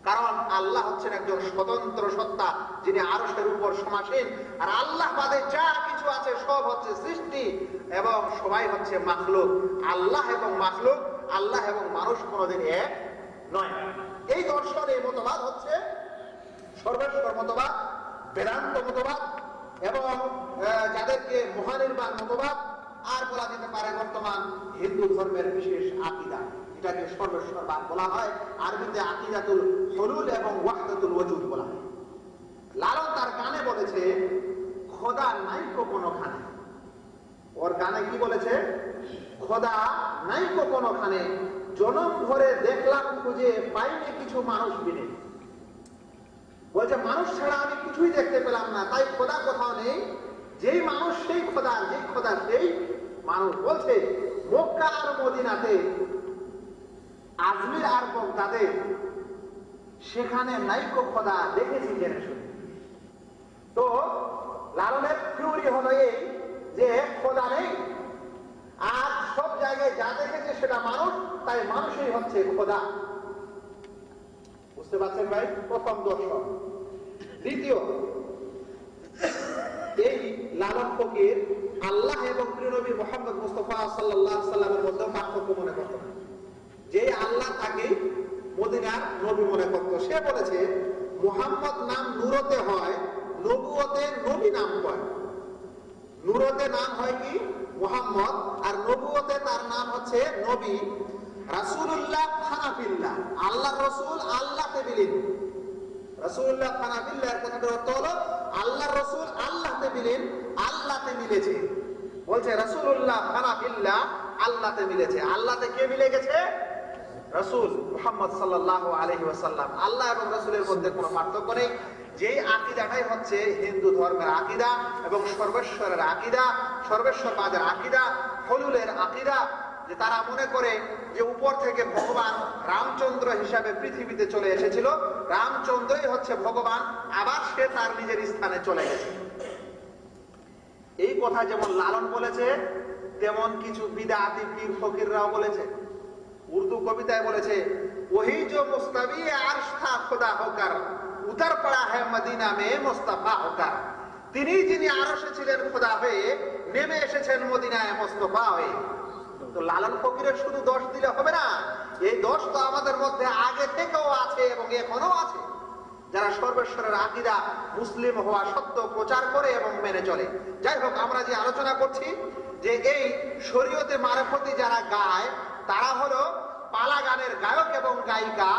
কারণ আল্লাহ হচ্ছেন একজন স্বতন্ত্র সত্তা, যিনি আরশের উপর সমাসীন, আর আল্লাহ বাদে যা কিছু আছে সব হচ্ছে সৃষ্টি এবং সবাই হচ্ছে মাখলুক। আল্লাহ এবং মাখলুক, আল্লাহ এবং মানুষ কোনোদিন এক নয়। এই দর্শন, এই মতবাদ হচ্ছে সর্বেশ্বর মতবাদ, বেদান্ত মতবাদ, এবং যাদেরকে মহানির্বাণ মতবাদ আর বলা যেতে পারে বর্তমান হিন্দু ধর্মের বিশেষ আকীদা। এটাকে সর্বেশ্বরবাদ বলা হয়, আরবিতে আকীদাতুল হুলুল এবং ওয়াহদাতুল ওজুদ বলা হয়। লালন তার গানে বলেছে খোদা নাই কো কোনোখানে। ওর গানে কি বলেছে? খোদা নাই কো কোনোখানে, জনম ভরে দেখলাম খুঁজে পাইনি কিছু মানুষ বিনে। বলছে মানুষ ছাড়া আমি কিছুই দেখতে পেলাম না, তাই খোদা কোথাও নেই। যেই মানুষ সেই খোদা, যেই খোদা সেই মানুষ। বলছে মক্কা আর মদিনাতে, আজমির আর বাগদাদে, সেখানে নাইকো খোদা দেখেছি জেনে শুনে। তো লালনের থিওরি হলো এই যে খোদা নেই, আর সব জায়গায় যা দেখেছে সেটা মানুষ, তাই মানুষই হচ্ছে খোদা। বুঝতে পারছেন ভাই? প্রথম দর্শন। দ্বিতীয়, এই লালন ফকির আল্লাহ এবং প্রিয়নবী মুহাম্মদ মুস্তাফা সাল্লাল্লাহু আলাইহি সাল্লামের মধ্যে পার্থক্য মনে করত। যে আল্লাহ তাকে মদিনার নবী মনে করত, সে বলেছে মুহাম্মদ নাম নূরতে হয়, নবুয়তে নবী নাম হয়। নূরতে নাম হয় কি মুহাম্মদ, আর নবুয়তে তার নাম হচ্ছে নবী। রাসূলুল্লাহ খানাফিল্লাহ, আল্লাহ রসুল আল্লাহতে বিলীন। রাসূলুল্লাহ খানাফিল্লাহ এর কথাটা হলো আল্লাহ রসুল আল্লাহতে বিলীন, আল্লাহতে মিলেছে। বলছে রাসূলুল্লাহ ফানা বিল্লাহ আল্লাহতে মিলেছে। আল্লাহতে কে মিলে গেছে? রাসূল মুহাম্মদ সাল্লাল্লাহু আলাইহি ওয়াসাল্লাম। আল্লাহ এবং রাসূলের মধ্যে কোনো পার্থক্য নেই। যেই আকীদাটাই হচ্ছে হিন্দু ধর্মের আকীদা এবং সর্বেশ্বরের আকীদা, সর্বেশ্বরবাদের আকীদা, হলুলের আকীদা, যে তারা মনে করে যে উপর থেকে ভগবান রামচন্দ্র হিসাবে পৃথিবীতে চলে এসেছিল, রামচন্দ্রই হচ্ছে ভগবান, আবার সে তার নিজের স্থানে চলে গেছে। এই কথা যেমন লালন বলেছে, তেমন কিছু বিদআতি পীর ফকিররাও বলেছে। উর্দু কবিতায় বলেছে, ওহি জো মুস্তাবি আরশ থা খুদা হোকার উতার পড়া হ্যায় মদিনা মে মুস্তাফা হোকার। তিনি যিনি আরশে ছিলেন খোদা হয়ে, নেমে এসেছেন মদিনায় মুস্তাফা হয়ে। তো লালন ফকিরের শুধু দোষ দিলে হবে না, এই দোষ তো আমাদের মধ্যে আগে থেকেও আছে এবং এখনো আছে, যারা সর্বেশ্বরের আকীদা মুসলিম হওয়া সত্ত্বেও প্রচার করে এবং মেনে চলে। যাই হোক, আমরা যে আলোচনা করছি যে এই শরীয়তে মারফতি যারা গায় তারা হলো পালা গানের গায়ক এবং গায়িকা,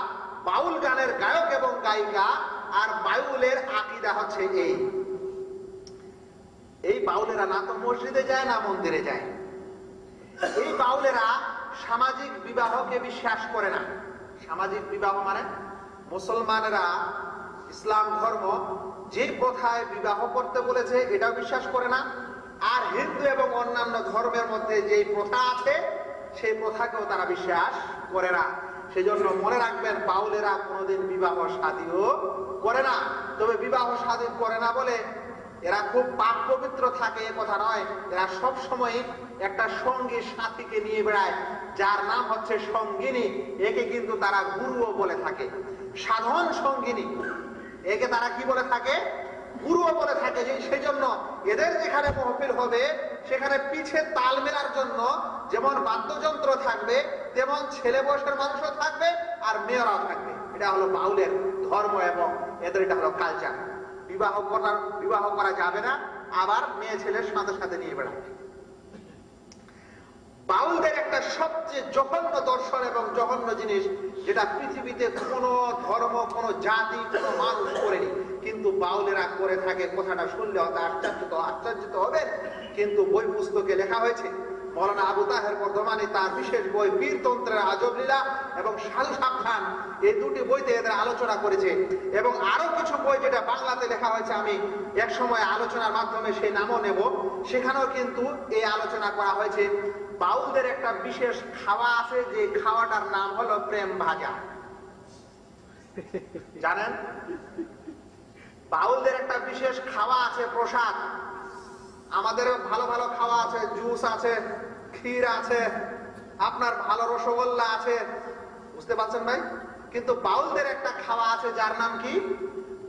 বাউল গানের গায়ক এবং গায়িকা, আর বাউলের আকীদা হচ্ছে এই। এই বাউলেরা না তো মসজিদে যায় না মন্দিরে যায়। এই বাউলেরা সামাজিক বিবাহকে বিশ্বাস করে না। সামাজিক বিবাহ মানে মুসলমানেরা ইসলাম ধর্ম যে প্রথায় বিবাহ করতে বলেছে এটাও বিশ্বাস করে না, আর হিন্দু এবং অন্যান্য ধর্মের মধ্যে যে প্রথা আছে সেই প্রথাকেও তারা বিশ্বাস করে না। সেজন্য মনে রাখবেন, বাউলেরা কোনোদিন বিবাহ শাদীও করে না। তবে বিবাহ শাদী করে না বলে এরা খুব পাক পবিত্র থাকে এ কথা নয়। এরা সবসময় একটা সঙ্গী সাথীকে নিয়ে বেড়ায়, যার নাম হচ্ছে সঙ্গিনী। একে কিন্তু তারা গুরুও বলে থাকে, সাধন সঙ্গিনী। একে তারা কি বলে থাকে? গুরুও বলে থাকে। সেই জন্য এদের যেখানে মহফিল হবে সেখানে পিছে তাল মেলার জন্য যেমন বাদ্যযন্ত্র থাকবে, তেমন ছেলে বয়সের মানুষও থাকবে আর মেয়েরাও থাকবে। এটা হলো বাউলের ধর্ম এবং এদের এটা হলো কালচার। বিবাহ করার বিবাহ করা যাবে না, আবার মেয়ে ছেলের সাথে সাথে নিয়ে বেড়াবে। বাউলদের একটা সবচেয়ে জঘন্য দর্শন এবং জঘন্য জিনিস, যেটা পৃথিবীতে কোনো ধর্ম, কোনো জাতি, কোনো মানুষ করেনি, কিন্তু বাউলেরা করে থাকে। কথাটা শুনলে হয়তো আশ্চর্যিত আশ্চর্যিত হবেন, কিন্তু বই পুস্তকে লেখা হয়েছে। মৌলানা আবু তাহের বর্ধমানী তার বিশেষ বই বীরতন্ত্রের আজব লীলা এবং সাধু সাবধান, এই দুটি বইতে এদের আলোচনা করেছে। এবং আরো কিছু বই যেটা বাংলাতে লেখা হয়েছে, আমি এক সময় আলোচনার মাধ্যমে সেই নামও নেব, সেখানেও কিন্তু এই আলোচনা করা হয়েছে। বাউলদের একটা বিশেষ খাওয়া আছে, যে খাওয়াটার নাম হলো প্রেম ভাজা। জানেন, বাউলদের একটা বিশেষ খাওয়া আছে, প্রসাদ। আমাদের ভালো ভালো খাওয়া আছে, জুস আছে, ক্ষীর আছে, আপনার ভালো রসগোল্লা আছে, বুঝতে পারছেন ভাই। কিন্তু বাউলদের একটা খাওয়া আছে যার নাম কি?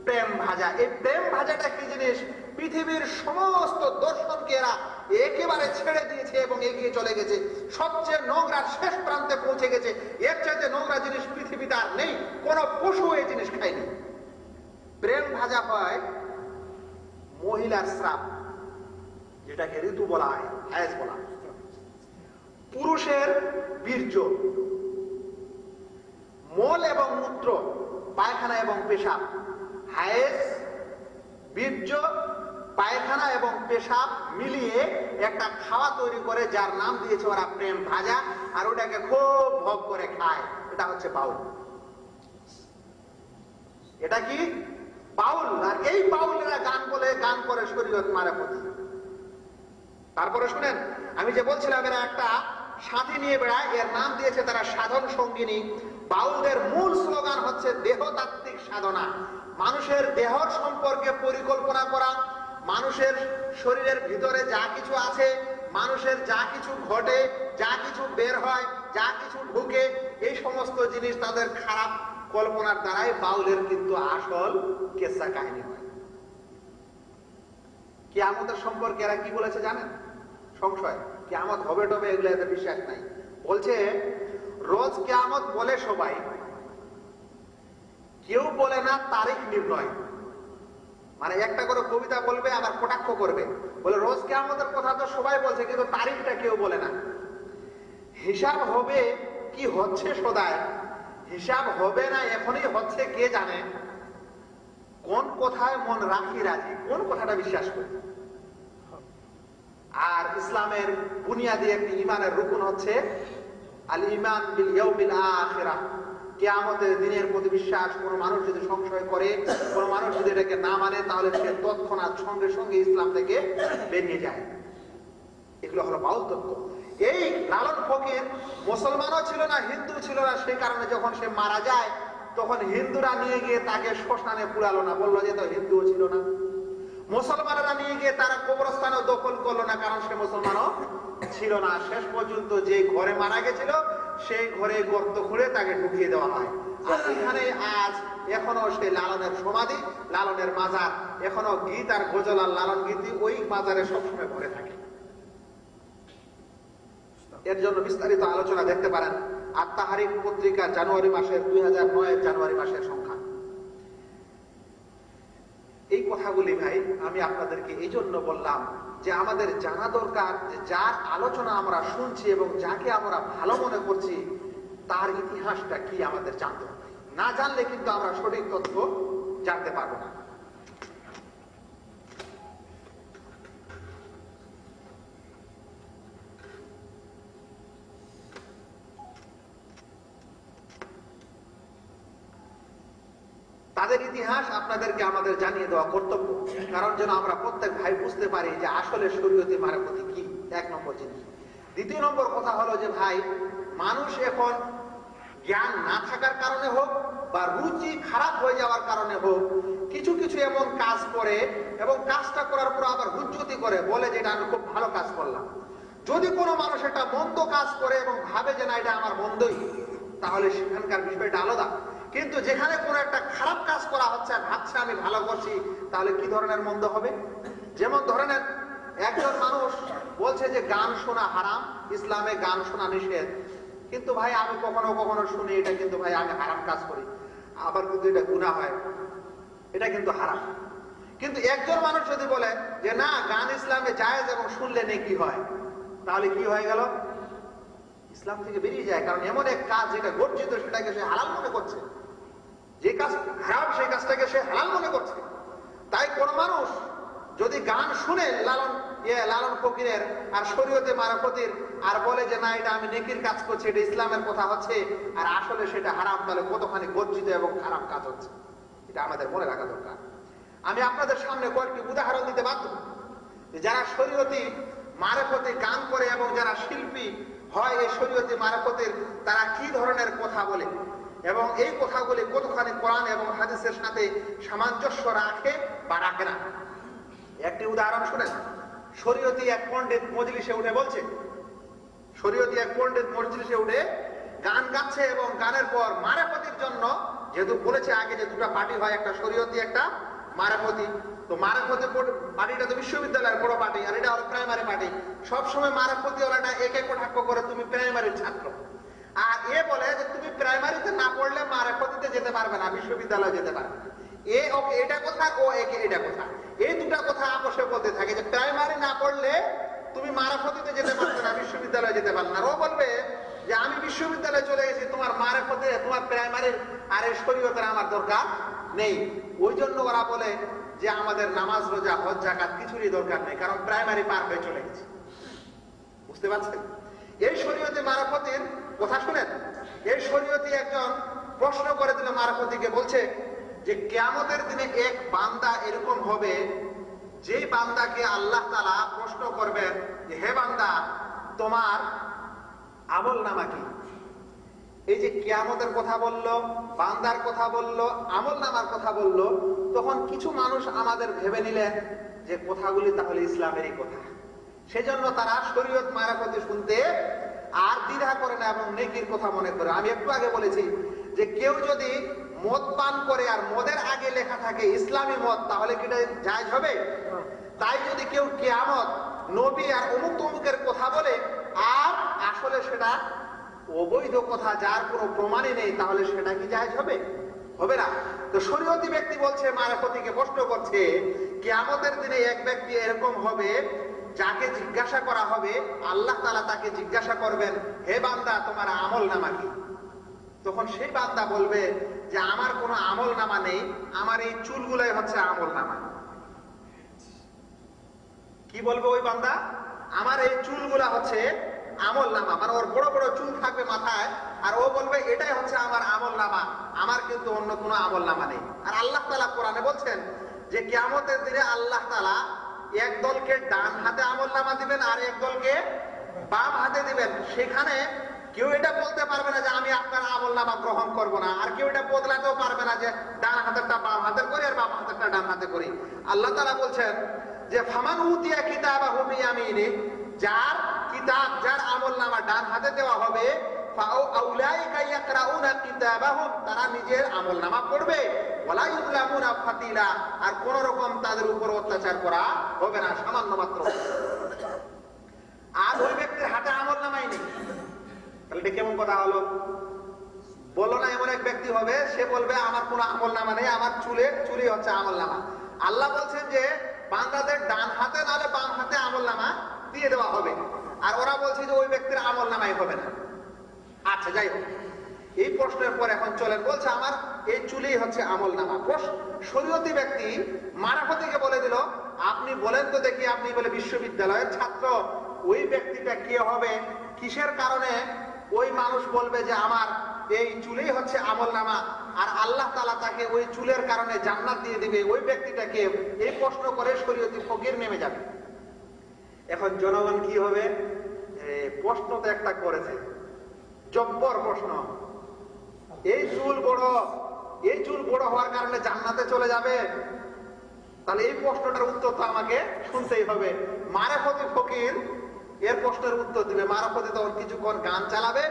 প্রেম ভাজা। এই প্রেম ভাজাটা কি জিনিস? পৃথিবীর সমস্ত দর্শনকে এরা একেবারে ছেড়ে দিয়েছে এবং এগিয়ে চলে গেছে, সবচেয়ে নোংরার শেষ প্রান্তে পৌঁছে গেছে। এর চাইতে নোংরা জিনিস পৃথিবীতে আর নেই, কোনো পশু এই জিনিস খায়নি। প্রেম ভাজা হয় মহিলার স্রাব, যেটাকে ঋতু বলা হয়, হায়েজ বলা হয়, পুরুষের বীর্য, মল এবং মূত্র, পায়খানা এবং পেশাব। হায়েজ, বীর্য, পায়খানা এবং পেশাব মিলিয়ে একটা খাওয়া তৈরি করে, যার নাম দিয়েছে ওরা প্রেম ভাজা, আর ওটাকে খুব ভোগ করে খায়। এটা হচ্ছে বাউল। এটা কি? বাউল। আর এই বাউলেরা গান বলে, গান করে শরীয়ত মারফতি। তারপরে শুনেন, আমি যে বলছিলাম এরা একটা সাথী নিয়ে বেড়ায়, এর নাম দিয়েছে তারা সাধন সঙ্গিনী। বাউলদের মূল স্লোগান হচ্ছে দেহতাত্ত্বিক সাধনা, মানুষের দেহ সম্পর্কে পরিকল্পনা করা, মানুষের শরীরের ভিতরে যা কিছু আছে, মানুষের যা কিছু ঘটে, যা কিছু বের হয়, যা কিছু ঢুকে, এই সমস্ত জিনিস তাদের খারাপ কল্পনার দ্বারাই বাউলের কিন্তু আসল কেসা কাহিনী হয়। কিয়ামতের সম্পর্কে এরা কি বলেছে জানেন? সংশয়, কিয়ামত হবে টবে, এগুলো এদের বিশ্বাস নাই। বলছে রোজ কিয়ামত বলে সবাই, কেউ বলে না তারিখ নির্ণয়। মানে একটা করে কবিতা বলবে, আবার কটাক্ষ করবে, বলে রোজ কিয়ামতের কথা তো সবাই বলছে, কিন্তু তারিখটা কেউ বলে না। হিসাব হবে কি হচ্ছে সদায়, হিসাব হবে না এখনই হচ্ছে কে জানে, কোন কথায় মন রাখি রাজি, কোন কথাটা বিশ্বাস করি। আর ইসলামের বুনিয়াদি একটি ঈমানের রুকুন হচ্ছে আল ঈমান বিল ইয়াউমিল আখিরা। কিয়ামতের দিনের প্রতি বিশ্বাস কোনো মানুষ যদি সংশয় করে, কোনো মানুষ যদি এটাকে না মানে, তাহলে সে তৎক্ষণাৎ সঙ্গে সঙ্গে ইসলাম থেকে বেরিয়ে যায়। এগুলো হলো বাউল তত্ত্ব। এই লালন ফকির মুসলমানও ছিল না, হিন্দু ছিল না, সে কারণে যখন সে মারা যায় তখন হিন্দুরা নিয়ে গিয়ে তাকে শ্মশানে পুরালো না, বললো যে তো হিন্দুও ছিল না। মুসলমানেরা নিয়ে গিয়ে তারা কবরস্থানে দখল করলো না, কারণ সে মুসলমানও ছিল না। শেষ পর্যন্ত যে ঘরে মারা গেছিল সেই ঘরে গর্ত খুঁড়ে তাকে ঢুকিয়ে দেওয়া হয়। আর এখানে আজ এখনো সেই লালনের সমাধি, লালনের মাজার, এখনো গীত আর গজল আর লালন গীতি ওই মাজারে সবসময় ভরে থাকে। এর জন্য বিস্তারিত আলোচনা দেখতে পারেন আত্মাহারিক পত্রিকা, জানুয়ারি মাসের দুই হাজার নয় জানুয়ারি মাসের সংখ্যা। এই কথাগুলি ভাই আমি আপনাদেরকে এই জন্য বললাম যে আমাদের জানা দরকার যে যার আলোচনা আমরা শুনছি এবং যাকে আমরা ভালো মনে করছি তার ইতিহাসটা কি আমাদের জানতে হবে। না জানলে কিন্তু আমরা সঠিক তথ্য জানতে পারবো না। তাদের ইতিহাস আপনাদেরকে আমাদের জানিয়ে দেওয়া কর্তব্য, কারণ যেন আমরা প্রত্যেক ভাই বুঝতে পারি যে আসলে শরীয়তে মারামতি কি। এক নম্বর জিনিস। দ্বিতীয় নম্বর কথা হলো যে ভাই মানুষ এখন জ্ঞান না থাকার কারণে হোক বা রুচি খারাপ হয়ে যাওয়ার কারণে হোক কিছু কিছু এমন কাজ করে এবং কাজটা করার পর আবার হুজ্জতি করে, বলে যে এটা আমি খুব ভালো কাজ করলাম। যদি কোনো মানুষ একটা মন্দ কাজ করে এবং ভাবে যে না এটা আমার মন্দই, তাহলে সেখানকার বিষয়টা আলাদা। কিন্তু যেখানে কোনো একটা খারাপ কাজ করা হচ্ছে আর ভাবছে আমি ভালো করছি, তাহলে কি ধরনের মন্দ হবে? যেমন ধরনের একজন মানুষ বলছে যে গান শোনা হারাম, ইসলামে গান শোনা নিষেধ, কিন্তু ভাই আমি কখনো কখনো শুনি এটা কিন্তু ভাই আমি হারাম কাজ করি, আবার কিন্তু এটা গুনাহ হয়, এটা কিন্তু হারাম। কিন্তু একজন মানুষ যদি বলে যে না গান ইসলামে জায়েজ এবং শুনলে নেকি হয়, তাহলে কি হয়ে গেল? ইসলাম থেকে বেরিয়ে যায়। কারণ এমন এক কাজ যেটা গর্জিত সেটাকে সে হারাম মনে করছে, যে কাজ হারাম সেই কাজটাকে সে হারাম মনে করছে। তাই কোন মানুষ যদি গান শুনে লালন ইয়ে লালন ফকিরের আর শরীয়তে মারাফতির আর বলে যে না এটা আমি নেকির কাজ করছি, এটা ইসলামের কথা হচ্ছে আর আসলে সেটা হারাম, তাহলে কতখানি গর্জিত এবং খারাপ কাজ হচ্ছে, এটা আমাদের মনে রাখা দরকার। আমি আপনাদের সামনে কয়েকটি উদাহরণ দিতে বাধ্য। যারা শরীয়তে মারাফতি গান করে এবং যারা শিল্পী হয় এই শরীয়তে মারাফতির, তারা কি ধরনের কথা বলে এবং এই কথাগুলি কতখানি কোরআন এবং হাদিসের সাথে সামঞ্জস্য রাখে বা রাখে না। একটি উদাহরণ শুনেন। শরীয়তি এক পণ্ডিত মজলিসে উঠে বলছে, শরীয়তি এক পণ্ডিত মজলিসে উঠে গান গাচ্ছে এবং গানের পর মারাফতির জন্য, যেহেতু বলেছে আগে যে দুটো পার্টি হয়, একটা শরীয়তি একটা মারাফতি, তো মারাফতি পার্টিটা তো বিশ্ববিদ্যালয়ের বড় পার্টি আর এটা হলো প্রাইমারি পার্টি, সবসময় মারাফতি ওলাটা একে কটাক্ষ করে তুমি প্রাইমারির ছাত্র, আর এ বলে যে তুমি প্রাইমারিতে না পড়লে মারাফতিতে যেতে পারবে না, বিশ্ববিদ্যালয়ে যেতে পারবে না। এ ওকে এটা কথা, ও একে এটা কথা, এই দুটো কথা আপোষে বলতে থাকে যে প্রাইমারি না পড়লে তুমি মারাফতিতে যেতে পারবে না, বিশ্ববিদ্যালয়ে যেতে পারবে না। ও বলবে যে আমি বিশ্ববিদ্যালয়ে চলে গেছি, তোমার মারাফতি তোমার প্রাইমারির আর এই শরীয়তের আমার দরকার নেই। ওই জন্য ওরা বলে যে আমাদের নামাজ রোজা হজ যাকাত কিছুরই দরকার নেই, কারণ প্রাইমারি পার হয়ে চলে গেছি। বুঝতে পারছেন? এই শরীয়তে মারাফতির কথা শুনেন। এই শরীয়তি একজন প্রশ্ন করে দিল মারাফতিকে, বলছে যে কিয়ামতের দিনে এক বান্দা এরকম হবে যে বান্দাকে আল্লাহ তাআলা প্রশ্ন করবেন যে হে বান্দা তোমার আমল নামা কি? এই যে কিয়ামতের কথা বললো, বান্দার কথা বললো, আমল নামার কথা বললো, তখন কিছু মানুষ আমাদের ভেবে নিলেন যে কথাগুলি তাহলে ইসলামেরই কথা, সেজন্য তারা শরীয়ত মারাফতি শুনতে আর দ্বিধা করে না এবং নেকির কথা মনে করে। আমি একটু আগে বলেছি যে কেউ যদি মদ পান করে আর মদের আগে লেখা থাকে ইসলামী মদ, তাহলে কি এটা জায়েজ হবে? তাই যদি কেউ কিয়ামত, নবী আর অমুক তমুকের কথা বলে আর আসলে সেটা অবৈধ কথা যার কোনো প্রমাণই নেই, তাহলে সেটা কি জায়েজ হবে? হবে না। তো শরীয়তি ব্যক্তি বলছে মারাফতিকে, প্রশ্ন করছে কিয়ামতের দিনে এক ব্যক্তি এরকম হবে যাকে জিজ্ঞাসা করা হবে, আল্লাহ তাআলা তাকে জিজ্ঞাসা করবেন হে বান্দা তোমার আমল নামা কি? তখন সেই বান্দা বলবে যে আমার কোনো আমল নামা নেই, আমার এই চুলগুলাই হচ্ছে আমল নামা। কি বলবে ওই বান্দা? সামান্য মাত্র আর ওই ব্যক্তির হাতে আমল নামাই নেই। তাহলে কেমন কথা হলো? বলো না এমন এক ব্যক্তি হবে, সে বলবে আমার কোনো আমল নামা নেই, আমার চুলে চুরি হচ্ছে আমল নামা। আল্লাহ বলছেন যে বান্দাদের ডান হাতে নাহলে বাম হাতে আমল নামা দিয়ে দেওয়া হবে, আর ওরা বলছে যে ওই ব্যক্তির আমল নামাই হবে না। আচ্ছা যাই হোক, এই প্রশ্নের পর এখন চলেন, বলছে আমার এই চুলেই হচ্ছে আমল নামা। শরীয়তি ব্যক্তি মারাফতিকে বলে দিল, আপনি বলেন তো দেখি, আপনি বলে বিশ্ববিদ্যালয়ের ছাত্র, ওই ব্যক্তিটা কে হবে? কিসের কারণে ওই মানুষ বলবে যে আমার এই চুলেই হচ্ছে আমল নামা আর আল্লাহ তাআলা তাকে ওই চুলের কারণে জান্নাত দিয়ে দিবে, ওই ব্যক্তিটাকে? এই প্রশ্ন করে শরীয়তি ফকির নেমে যাবে। এখন জনগণ কি হবে? প্রশ্ন তো একটা করেছে, জব্বর প্রশ্ন, এই চুল বড়, এই চুল বড় হওয়ার কারণে জান্নাতে চলে যাবে? তাহলে এই প্রশ্নটার উত্তর তো আমাকে শুনতেই হবে। মারাফতি ফকির এর প্রশ্নের উত্তর দিবে। মারাফতি তখন কিছুক্ষণ গান চালাবে,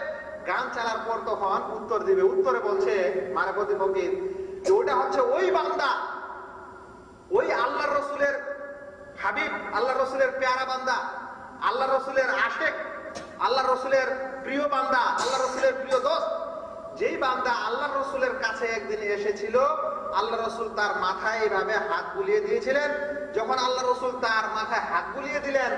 গান চালার পর তখন উত্তর দিবে। উত্তরে বলছে মারাফতি ফকির, ওটা হচ্ছে ওই বান্দা, ওই আল্লাহর রাসূলের হাবিব, আল্লাহর রাসূলের পেয়ারা বান্দা, আল্লাহর রাসূলের আশিক, আল্লাহর রাসূলের প্রিয় বান্দা, আল্লাহর রাসূলের প্রিয় দোস্ত, যেই বান্দা আল্লাহর রাসূলের কাছে একদিন এসেছিল, আল্লাহ রাসূল তার মাথায় এইভাবে হাত বুলিয়ে দিয়েছিলেন। যখন আল্লাহ রাসূল তার মাথায় হাত বুলিয়ে দিলেন,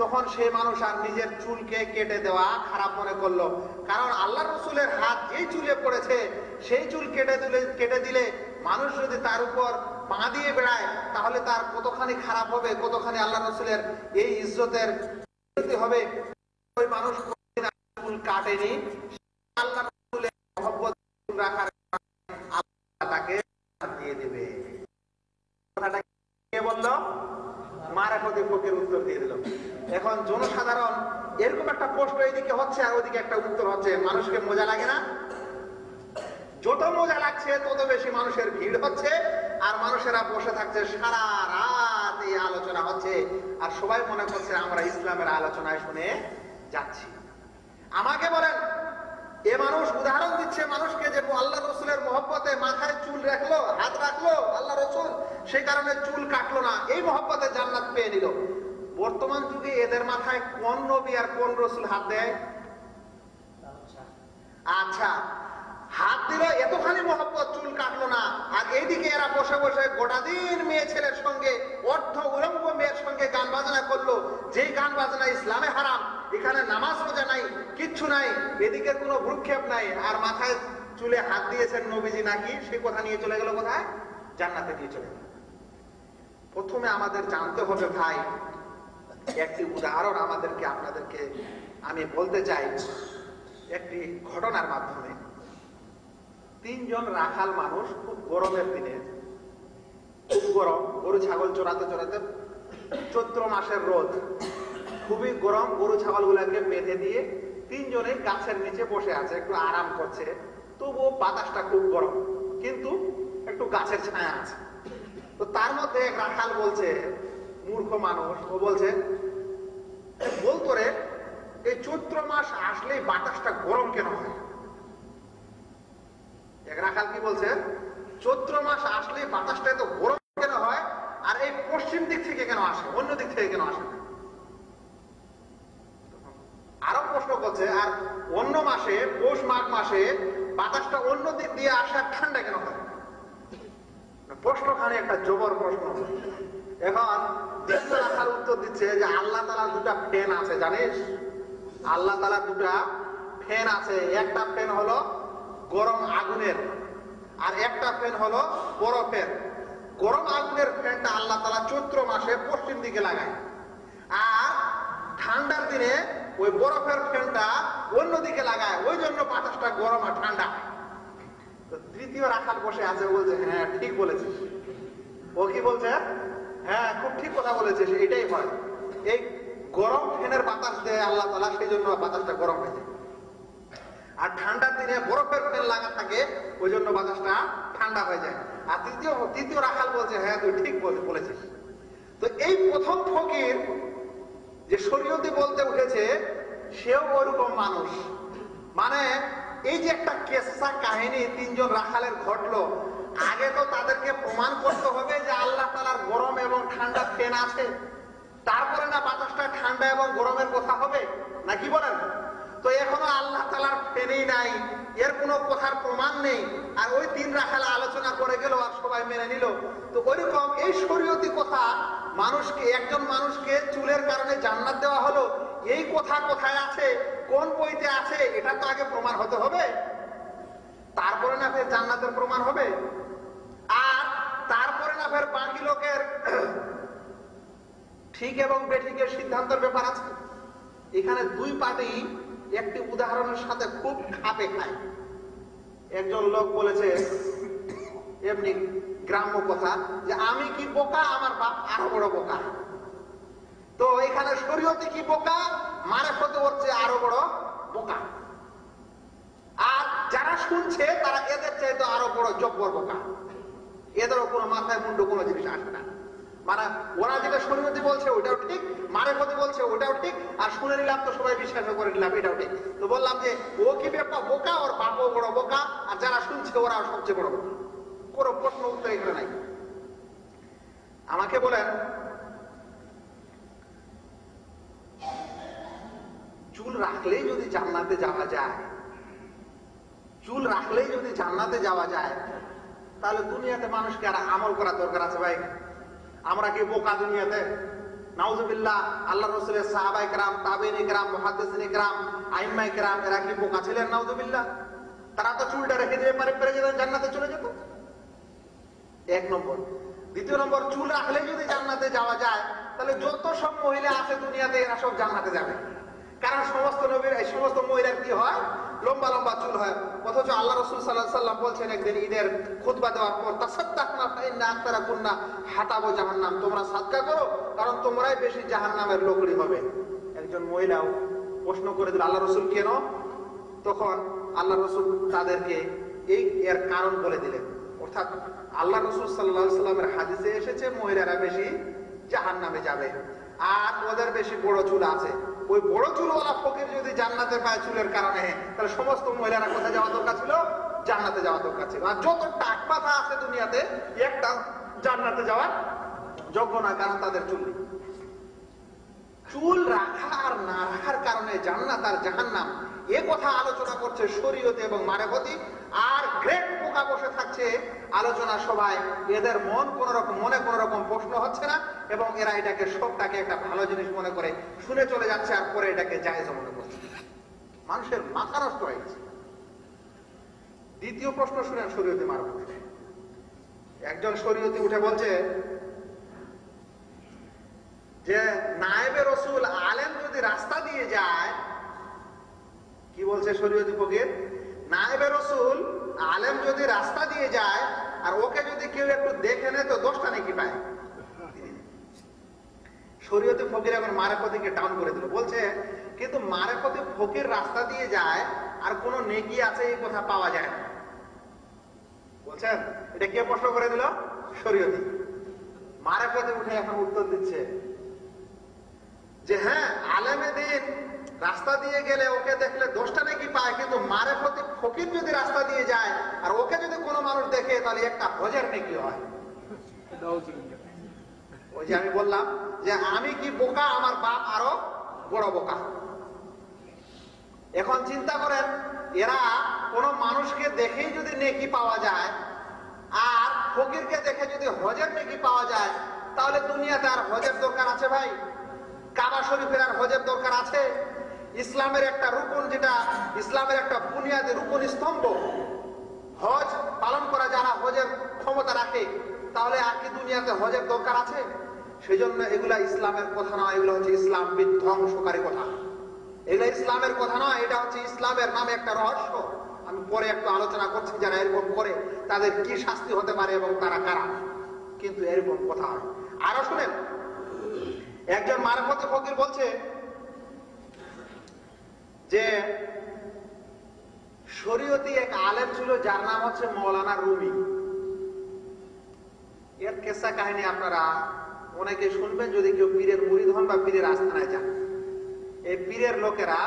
তখন সেই মানুষ আর নিজের চুলকে কেটে দেওয়া খারাপ মনে করলো, কারণ আল্লাহ রাসূলের হাত যেই চুলে পড়েছে সেই চুল কেটে দিলে কেটে দিলে মানুষ যদি তার উপর পা দিয়ে বেড়ায় তাহলে তার কতখানি খারাপ হবে, কতখানি আল্লাহ রাসূলের এই ইজ্জতের ক্ষতি হবে। ওই মানুষ চুল কাটেনি, আল্লাহ রাসূলের মহব্বত রাখার আল্লাহ তাকে দিয়ে দেবে। কথাটা কে বললো? মারাফতি ফকির উত্তর দিয়ে দিল। এখন জনসাধারণ এরকম একটা প্রশ্ন এদিকে হচ্ছে আর ওদিকে একটা উত্তর হচ্ছে, মানুষকে মজা লাগে না? যত মজা লাগছে তত বেশি মানুষের ভিড় হচ্ছে, আর মানুষেরা বসে থাকছে, সারা রাত এই আলোচনা হচ্ছে, আর সবাই মনে করছে আমরা ইসলামের আলোচনায় শুনে যাচ্ছি। আমাকে বলেন, এ মানুষ উদাহরণ দিচ্ছে মানুষকে যে আল্লাহ রাসূলের মহব্বতে মাথায় চুল রাখলো, হাত রাখলো আল্লাহ রাসূল, সেই কারণে চুল কাটলো না, এই মহব্বতে জান্নাত পেয়ে নিল। বর্তমান যুগে এদের মাথায় কোন নবী আর কোন রাসূল হাত দেয়? আচ্ছা, হাত দিল এতখানি মহব্বত, চুল কাটলো না, আর এইদিকে এরা বসে বসে গোটা দিন মেয়ে ছেলের সঙ্গে, অর্ধ উলঙ্গ মেয়ের সঙ্গে গান বাজনা করলো, যে গান বাজনা ইসলামে হারাম। এখানে নামাজ রোজা নাই, কিচ্ছু নাই, এদিকে কোনো ভ্রুক্ষেপ নাই, আর মাথায় চুলে হাত দিয়েছেন নবীজি নাকি, সে কথা নিয়ে চলে গেল কোথায়? জান্নাতে নিয়ে চলে গেল। প্রথমে আমাদের জানতে হবে ভাই, একটি উদাহরণ আমাদেরকে আপনাদেরকে আমি বলতে চাই একটি ঘটনার মাধ্যমে। তিনজন রাখাল মানুষ খুব গরমের দিনে, খুব গরম, গরু ছাগল চড়াতে চড়াতে, চৈত্র মাসের রোদ, খুবই গরম, গরু ছাগল গুলাকে বেঁধে দিয়ে তিনজনে গাছের নিচে বসে আছে, একটু আরাম করছে, তবুও বাতাসটা খুব গরম, কিন্তু একটু গাছের ছায়া আছে। তো তার মধ্যে এক রাখাল বলছে, মূর্খ মানুষ, ও বলছে, বলতো রে, এই চৈত্র মাস আসলেই বাতাসটা গরম কেন হয়? এক রাখাল কি বলছে, চৈত্র মাস আসলেই বাতাসটা এত গরম কেন হয়, আর এই পশ্চিম দিক থেকে কেন আসে, অন্য দিক থেকে কেন আসে? আরো প্রশ্ন করছে, আর অন্য মাসে, পৌষ মাঘ মাসে বাতাসটা অন্য দিক দিয়ে আসা ঠান্ডা কেন হয়? প্রশ্নখানে একটা জবর প্রশ্ন। এখন রাখাল উত্তর দিচ্ছে যে আল্লাহ তাআলা দুটা ফ্যান আছে জানিস, আল্লাহ তাআলা দুটা ফ্যান আছে, একটা ফ্যান হলো গরম আগুনের, আর একটা ফ্যান হলো বরফের। গরম আগুনের ফ্যানটা আল্লাহ তাআলা চৈত্র মাসে পশ্চিম দিকে লাগায়, আর ঠান্ডার দিনে ওই বরফের ফ্যানটা অন্যদিকে লাগায়, ওই জন্য বাতাসটা গরম আর ঠান্ডা। তৃতীয় রাখাল বসে আছে, বলছে হ্যাঁ ঠিক বলেছে। ও কি বলছে? হ্যাঁ খুব ঠিক কথা বলেছে, এটাই হয়। এই গরম ফ্যানের বাতাস দেয় আল্লাহ তাআলা, সেই জন্য বাতাসটা গরম হয়ে যায়। আর ঠান্ডার দিনে বরফের ফ্যান লাগা থাকে, ওই জন্য বাতাসটা ঠান্ডা হয়ে যায়। আর তৃতীয় তৃতীয় রাখাল বলছে হ্যাঁ তুই ঠিক বলেছিস। তো এই প্রথম ফকির যে শরীয়তে বলতে উঠেছে সেও ওরকম মানুষ। মানে এই যে একটা কেসা কাহিনী তিনজন রাখালের ঘটলো, আগে তো তাদেরকে প্রমাণ করতে হবে যে আল্লাহ তাআলার গরম এবং ঠান্ডা ফ্যান আছে, তারপরে না বাতাসটা ঠান্ডা এবং গরমের কথা হবে, না কি বলেন? তো এখনো আল্লাহ তাআলার ফ্যানই নাই, এর কোনো কথার প্রমাণ নেই। আর ওই তিন রাখাল আলোচনা করে গেল আর সবাই মেনে নিল। তো ওইরকম এই শরীয়তি কথা মানুষকে, একজন মানুষকে চুলের কারণে জান্নাত দেওয়া হলো, এই কথা কোথায় আছে, কোন বইতে আছে, এটা তো আগে প্রমাণ হতে হবে, তারপরে না ফের জান্নাতের প্রমাণ হবে। আর তারপরে না ফের বাকি লোকের ঠিক এবং বেঠিকের সিদ্ধান্তের ব্যাপার আছে। এখানে দুই পার্টি একটি উদাহরণের সাথে খুব খাপে খায়। একজন লোক বলেছে এমনি গ্রাম্য কথা যে আমি কি বোকা, আমার বাপ আরো বড় বোকা। তো এখানে শরীয়তে কি বোকা, মারিফতে ওর চেয়ে আরো বড় বোকা। আর যারা শুনছে তারা এদের চাইতে আরো বড় জব্বর বোকা, এদেরও কোনো মাথায় মুন্ডু কোনো জিনিস আসে না। মানে ওরা যেটা শরীয়তে বলছে ওটাও ঠিক, মারিফতে বলছে ওটাও ঠিক, আর শুনে নিলাম তো সবাই বিশ্বাস করে নিলাম এটাও ঠিক। তো বললাম যে ও কি একটা বোকা, ওর বাপও বড় বোকা, আর যারা শুনছে ওরাও সবচেয়ে বড় বোকা। কোনো প্রশ্ন উত্তর এখানে নাই। আমাকে বলেন চুল রাখলেই যদি জান্নাতে যাওয়া যায়, চুল রাখলেই যদি জান্নাতে যাওয়া যায়, তাহলে দুনিয়াতে মানুষকে আর আমল করা দরকার আছে ভাই? আমরা কি বোকা দুনিয়াতে? নাউজুবিল্লাহ। আল্লাহ রাসূলের সাহাবায়ে কেরাম, তাবেঈনে কেরাম, মুহাদ্দিসিনে কেরাম, আইম্মায়ে কেরাম, এরা কি বোকা ছিলেন? নাউজুবিল্লাহ। তারা তো চুলটা রেখে দিয়ে পারে পেরে যেতেন, জান্নাতে চলে যেত। এক নম্বর। দ্বিতীয় নম্বর, চুল রাখলে যদি জান্নাতে যাওয়া যায় তাহলে যত সব মহিলা আছে দুনিয়াতে এরা সব জান্নাতে যাবে। কারণ সমস্ত নবীর এই সমস্ত মহিলার কি হয়, লম্বা লম্বা চুল হয়। অথচ আল্লাহ রাসূল সাল্লাল্লাহু আলাইহি ওয়াসাল্লাম বলছেন একদিন ঈদের খুতবা দেওয়ার পর, তাসাদদাকনা ফাইন্না আকতারাকুন্না হাতাবু জাহান্নাম, তোমরা সাদকা করো কারণ তোমরাই বেশি জাহান্নামের লোকড়ি হবে। একজন মহিলাও প্রশ্ন করে দিল আল্লাহ রাসূল কেন? তখন আল্লাহ রাসূল তাদেরকে এই এর কারণ বলে দিলেন। অর্থাৎ আল্লাহ রাসূল সাল্লাল্লাহু আলাইহি ওয়াসাল্লামের হাদিসে এসেছে মহিলারা বেশি জাহান্নামে যাবে, আর ওদের বেশি বড় চুল আছে। ওই বড় চুলওয়ালা ফকির যদি জান্নাতে পায় চুলের কারণে, তাহলে সমস্ত মহিলারা কোথায় যাওয়া দরকার ছিল? জান্নাতে যাওয়া দরকার ছিল। আর যত টাক পাতা আছে দুনিয়াতে একটা জান্নাতে যাওয়ার যোগ্য না, কারণ তাদের চুল নেই। চুল রাখা আর না রাখার কারণে জান্নাত আর জাহান্নাম, এ কথা আলোচনা করছে শরীয়তে এবং মারিফতে। আর গ্রেট পোকা বসে থাকছে আলোচনা সবাই, এদের মন কোন রকম মনে কোন রকম প্রশ্ন হচ্ছে না, এবং এরা এটাকে সবটাকে একটা ভালো জিনিস মনে করে শুনে চলে যাচ্ছে, আর পরে এটাকে জায়েজ মনে করছে। মানুষের মাথা নষ্ট হয়ে গেছে। দ্বিতীয় প্রশ্ন শুনেন শরীয়তে মারিফতে। একজন শরীয়তে উঠে বলছে যে নায়েবে রাসূল আলেম যদি রাস্তা দিয়ে যায়, কি বলছে শরীয়তি ফকির? নায়েবে রাসূল আলেম যদি রাস্তা দিয়ে যায় আর ওকে যদি কেউ একটু দেখে নেয় তো দশটা নাকি পায়। শরীয়তি ফকির আবার মারিফতিকে ডাউন করে দিল। বলছে কিন্তু মারিফতি ফকির রাস্তা দিয়ে যায় আর কোনো নেকি আছে এই কথা পাওয়া যায় না। বলছেন এটা কে প্রশ্ন করে দিল? শরীয়তি। মারিফতি উঠে এখন উত্তর দিচ্ছে যে হ্যাঁ আলেমে দিন রাস্তা দিয়ে গেলে ওকে দেখলে দশটা নাকি পায়, কিন্তু মারিফতি ফকির যদি রাস্তা দিয়ে যায় আর ওকে যদি কোনো মানুষ দেখে তাহলে একটা হজের নাকি হয়। ওই যে আমি বললাম যে আমি কি বোকা, আমার বাপ আরো বড় বোকা। এখন চিন্তা করেন, এরা কোনো মানুষকে দেখেই যদি নেকি পাওয়া যায় আর ফকিরকে দেখে যদি হজের নেকি পাওয়া যায়, তাহলে দুনিয়াতে আর হজের দরকার আছে ভাই? কাবা শরীফের আর হজের দরকার আছে? ইসলামের একটা রুকুন, যেটা ইসলামের একটা বুনিয়াদি রুকুন স্তম্ভ হজ, পালন করা যারা হজের ক্ষমতা রাখে, তাহলে আর কি দুনিয়াতে হজের দরকার আছে? সেজন্য এগুলা ইসলামের কথা না, এগুলা হচ্ছে ইসলাম বিধ্বংসকারী কথা, এগুলা ইসলামের কথা না, এটা হচ্ছে ইসলামের নামে একটা রহস্য। আমি পরে একটু আলোচনা করছি যারা এরকম করে তাদের কি শাস্তি হতে পারে এবং তারা কারা, কিন্তু এরকম কথা। আরো শুনেন, একজন মারফতে ফকির বলছে যে শরীয়তি এক আলেম ছিল যার নাম হচ্ছে মৌলানা রুমি। এর কেসা কাহিনী আপনারা অনেকে শুনবেন যদি কেউ পীরের মুরিদ হন বা পীরের আস্তানায় যান। এই পীরের লোকেরা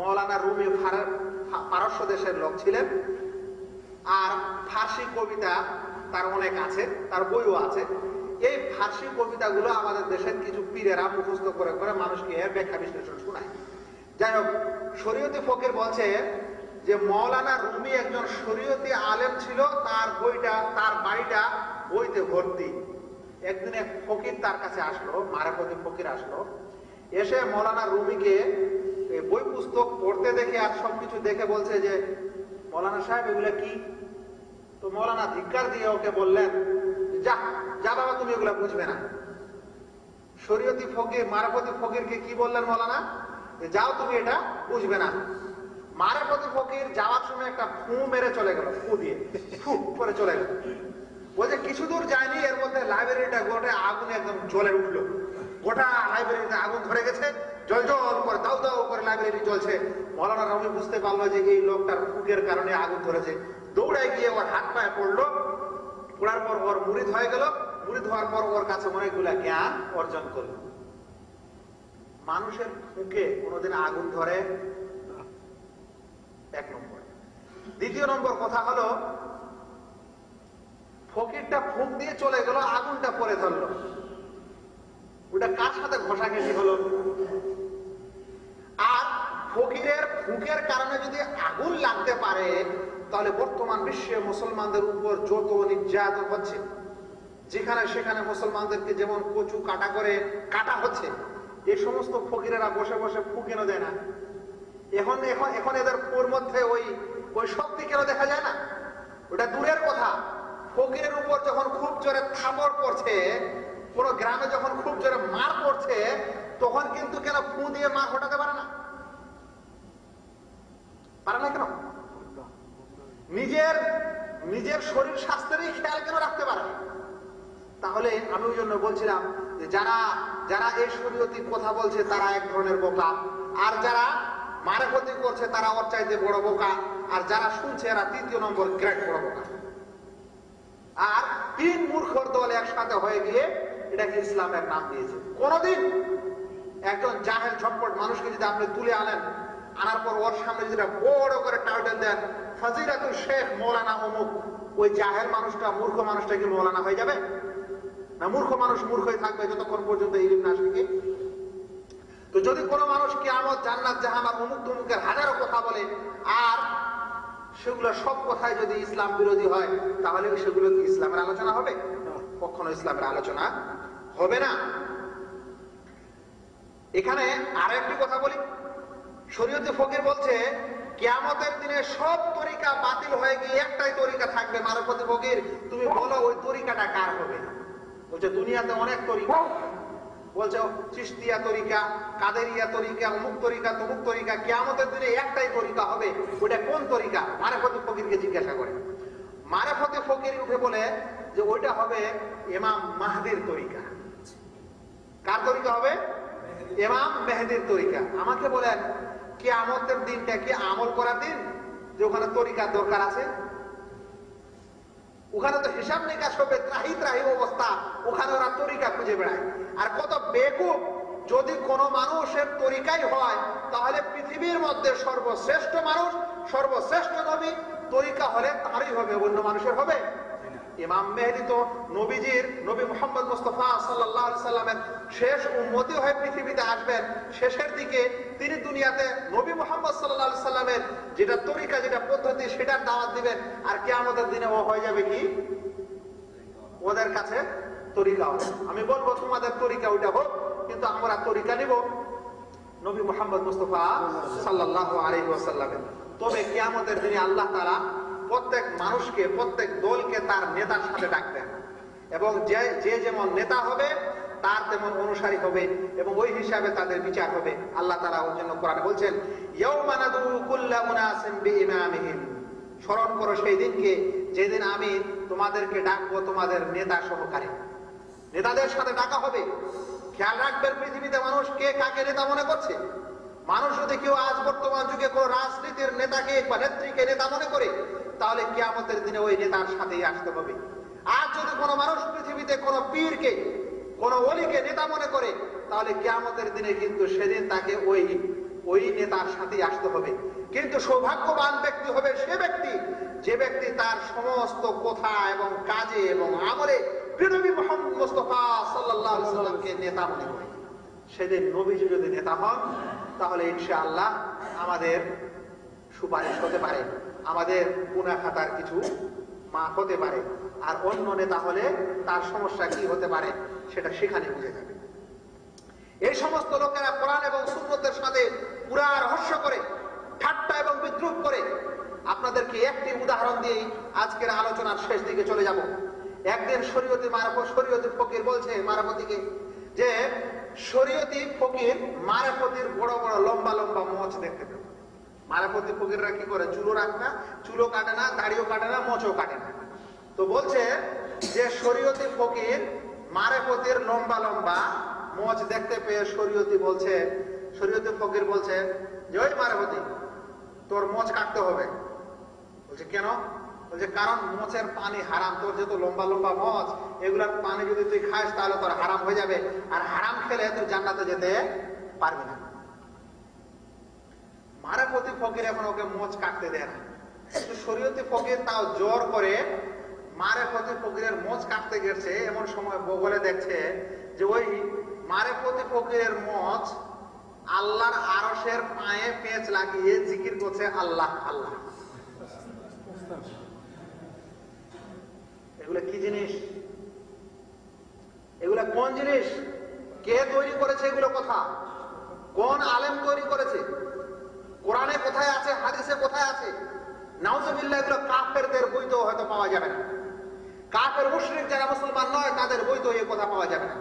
মৌলানা রুমি পারস্য দেশের লোক ছিলেন, আর ফার্সি কবিতা তার অনেক আছে, তার বইও আছে। এই ফার্সি কবিতাগুলো আমাদের দেশের কিছু পীরেরা মুখস্থ করে করে মানুষকে এর ব্যাখ্যা বিশ্লেষণ শোনায়। যাই হোক, শরীয়তি ফকির বলছে যে মৌলানা রুমি একজন শরীয়তি আলেম ছিল, তার বইটা তার বাড়িটা বইতে ভর্তি। একদিন এক ফকির তার কাছে আসলো, মারাফতি ফকির আসলো, এসে মৌলানা রুমিকে বই পুস্তক পড়তে দেখে আর সবকিছু দেখে বলছে যে মৌলানা সাহেব এগুলা কি? তো মৌলানা ধিক্কার দিয়ে ওকে বললেন, যা যা বাবা, তুমি এগুলা বুঝবে না। শরীয়তি ফকির মারাফতি ফকিরকে কি বললেন মৌলানা, যাও তুমি এটা বুঝবে না। মারাফতি ফকির যাওয়ার সময় একটা ফু মেরে চলে গেল, ফু দিয়ে ফু করে চলে গেল। বলছে কিছু দূর যায়নি, এর মধ্যে লাইব্রেরিটা গোটা আগুনে একদম জ্বলে উঠলো, গোটা লাইব্রেরিতে আগুন ধরে গেছে, জল জল করে দাও দাও করে লাইব্রেরি জ্বলছে। মৌলানা রুমি বুঝতে পারলো যে এই লোকটার ফুকের কারণে আগুন ধরেছে, দৌড়ায় গিয়ে ওর হাত পায়ে পড়লো, পড়ার পর ওর মুরিদ হয়ে গেল। মুরিদ হওয়ার পর ওর কাছে অনেকগুলা জ্ঞান অর্জন করলো। মানুষের ফুকে কোনোদিন আগুন ধরে? এক নম্বর। দ্বিতীয় নম্বর কথা হলো, ফকিরটা ফুক দিয়ে চলে গেল, আগুনটা পড়ে ধরলো, ওটা কার সাথে ঘষাঘষি হলো? আর ফকিরের ফুকের কারণে যদি আগুন লাগতে পারে, তাহলে বর্তমান বিশ্বে মুসলমানদের উপর যত নির্যাতন হচ্ছে, যেখানে সেখানে মুসলমানদেরকে যেমন কচু কাটা করে কাটা হচ্ছে, এই সমস্ত ফকিরেরা বসে বসে ফু কেন দেয় না? এখন এখন এখন এদের ফুর মধ্যে ওই ওই শক্তি কেন দেখা যায় না? ওটা দূরের কথা। ফকিরের উপর যখন খুব জোরে থাপড় পড়ছে, কোনো গ্রামে যখন খুব জোরে মার পড়ছে, তখন কিন্তু কেন ফু দিয়ে মার হটাতে পারে না? পারে না কেন? নিজের নিজের শরীর স্বাস্থ্যেরই খেয়াল কেন রাখতে পারে? তাহলে আমি ওই জন্য বলছিলাম যে যারা যারা এই শরীয়তি কথা বলছে তারা এক ধরনের বোকা, আর যারা মারাফতি করছে তারা ওর চাইতে বড় বোকা, আর যারা শুনছে এরা তৃতীয় নম্বর গ্রেড বড় বোকা। আর তিন মূর্খর দল একসাথে হয়ে গিয়ে এটাকে ইসলামের নাম দিয়েছে। কোনদিন একজন জাহেল ঝটপট মানুষকে যদি আপনি তুলে আনেন, আনার পর ওর সামনে যদি বড় করে টাইটেল দেন ফজিলাতুল শেখ মৌলানা অমুক, ওই জাহেল মানুষটা মূর্খ মানুষটা কি মৌলানা হয়ে যাবে? না, মূর্খ মানুষ মূর্খই থাকবে যতক্ষণ পর্যন্ত ইলম না শিখে। তো যদি কোনো মানুষ কিয়ামত, জান্নাত, জাহান্নাম, অমুক তমুকের হাজারো কথা বলে, আর সেগুলো সব কথাই যদি ইসলাম বিরোধী হয়, তাহলে সেগুলো কি ইসলামের আলোচনা হবে? কখনো ইসলামের আলোচনা হবে না। এখানে আরো একটি কথা বলি, শরীয়তে ফকির বলছে কিয়ামতের দিনে সব তরিকা বাতিল হয়ে গিয়ে একটাই তরিকা থাকবে। মারফতি ফকির, তুমি বলো ওই তরিকাটা কার হবে? বলছে দুনিয়াতে অনেক তরিকা, বলছে চিশতিয়া তরিকা, কাদেরিয়া তরিকা, অমুক তরিকা, তমুক তরিকা, কিয়ামতের দিনে একটাই তরিকা হবে, ওটা কোন তরিকা? মারাফতি ফকিরকে জিজ্ঞাসা করে। মারাফতি ফকির উঠে বলে যে ওইটা হবে ইমাম মাহদির তরিকা। কার তরিকা হবে? ইমাম মেহদির তরিকা। আমাকে বলেন কিয়ামতের দিনটা কি আমল করার দিন যে ওখানে তরিকার দরকার আছে? ওখানে তো হিসাব নিকাশ হবে ত্রাহি ত্রাহি অবস্থা, ওখানে ওরা তরিকা খুঁজে বেড়ায়। আর কত বেকুব, যদি কোনো মানুষের তরিকাই হয় তাহলে পৃথিবীর মধ্যে সর্বশ্রেষ্ঠ মানুষ, সর্বশ্রেষ্ঠ নবী তরিকা হলে তারই হবে, অন্য মানুষের হবে? ইমাম মেহদী তো নবীজির, নবী মুহাম্মদ মুস্তাফা সাল্লাল্লাহু আলাইহি সাল্লামের শেষ উম্মতি হয়ে পৃথিবীতে আসবেন। শেষের দিকে তিনি দুনিয়াতে নবী মুহাম্মদ সাল্লাল্লাহু আলাইহি সাল্লামের যেটা তরিকা, যেটা পদ্ধতি, সেটার দাওয়াত দিবেন। আর কিয়ামতের দিনে ও হয়ে যাবে কি? ওদের কাছে তরিকা হবে। আমি বলবো তোমাদের তরিকা ওইটা হোক, কিন্তু আমরা তরিকা নিব নবী মুহাম্মদ মুস্তাফা সাল্লাল্লাহু আলাইহি ওয়াসাল্লামের। তবে কিয়ামতের দিনে আল্লাহ তাআলা প্রত্যেক মানুষকে, প্রত্যেক দলকে তার নেতার সাথে ডাকবেন, এবং যে যেমন নেতা হবে তার তেমন অনুসারী হবে এবং ওই হিসাবে তাদের বিচার হবে। আল্লাহ তাআলা ওর জন্য কোরআনে বলেন ইয়াউমা নাদু কুল্লা মুনাসিম বিইমামিহিম, স্মরণ করো সেই দিনকে যেদিন আমি তোমাদেরকে ডাকবো তোমাদের নেতা সহকারে। নেতাদের সাথে ডাকা হবে। খেয়াল রাখবেন পৃথিবীতে মানুষ কে কাকে নেতা মনে করছে। মানুষ যদি কেউ আজ বর্তমান যুগে কোন রাজনীতির নেতাকে বা নেত্রীকে নেতা মনে করে তাহলে কিয়ামতের দিনে ওই নেতার সাথেই আসতে হবে। আর যদি কোনো মানুষ পৃথিবীতে কোনো পীরকে কোনো ওলিকে নেতা মনে করে তাহলে কিয়ামতের দিনে কিন্তু সেদিন তাকে ওই ওই নেতার সাথেই আসতে হবে। কিন্তু সৌভাগ্যবান ব্যক্তি হবে সে ব্যক্তি যে ব্যক্তি তার সমস্ত কথা এবং কাজে এবং আমলে প্রিয়নবী মুহাম্মদ মুস্তাফা সাল্লাল্লাহু আলাইহি ওয়াসাল্লামকে নেতা মনে করে। সেদিন নবীজি যদি নেতা হন তাহলে ইনশাআল্লাহ আমাদের সুপারিশ হতে পারে, আমাদের গুনাহ খাতার কিছু মাফ হতে পারে। আর অন্য নেতা হলে তার সমস্যা কি হতে পারে সেটা সেখানে বুঝে যাবে। এই সমস্ত লোকেরা কোরআন এবং সুন্নতের সাথে পুরা রহস্য করে, ঠাট্টা এবং বিদ্রুপ করে। আপনাদেরকে একটি উদাহরণ দিয়ে আজকের আলোচনার শেষ দিকে চলে যাব। একদিন শরীয়তি মারফত শরীয়তি ফকির বলছে মারফতিকে যে শরীয়তি ফকির মারফতির বড় বড় লম্বা লম্বা মোচ দেখতে পেল। মারফতি ফকিররা কি করে? চুলো রাখে না, চুলো কাটে না, দাড়িও কাটে না, মোচও কাটে না। তো বলছে যে শরীয়তি ফকির মারফতির লম্বা লম্বা মোচ দেখতে পেয়ে শরীয়তি বলছে শরীয়তি ফকির বলছে যে ওই মারফতি তোর মোচ কাটতে হবে। বলছে কেন? বলছে কারণ মোচের পানি হারাম। তোর যেহেতু লম্বা লম্বা মোচ এগুলার পানি যদি তুই খাস তাহলে তোর হারাম হয়ে যাবে, আর হারাম খেলে তুই জান্নাতে যেতে পারবি না। মারফতি ফকির এখন ওকে মোচ কাটতে দেয় না। শরীয়তি ফকির তাও জোর করে মারফতি ফকিরের মোচ কাটতে গেছে। এমন সময় বগলে দেখছে যে ওই মারফতি ফকিরের মোচ আল্লাহর আরশের পায়ে পেঁচ লাগিয়ে জিকির করছে আল্লাহ আল্লাহ। এগুলা কি জিনিস? এগুলা কোন জিনিস? কে তৈরি করেছে এগুলো? কথা কোন আলেম তৈরি করেছে? কোরআনে কোথায় আছে? হাদিসে কোথায় আছে? নাউজুবিল্লাহ, এগুলো কাফেরদের বইতেও হয়তো পাওয়া যাবে না। কাফের মুশরিক যারা মুসলমান নয় তাদের বইতেও এই কথা পাওয়া যাবে না।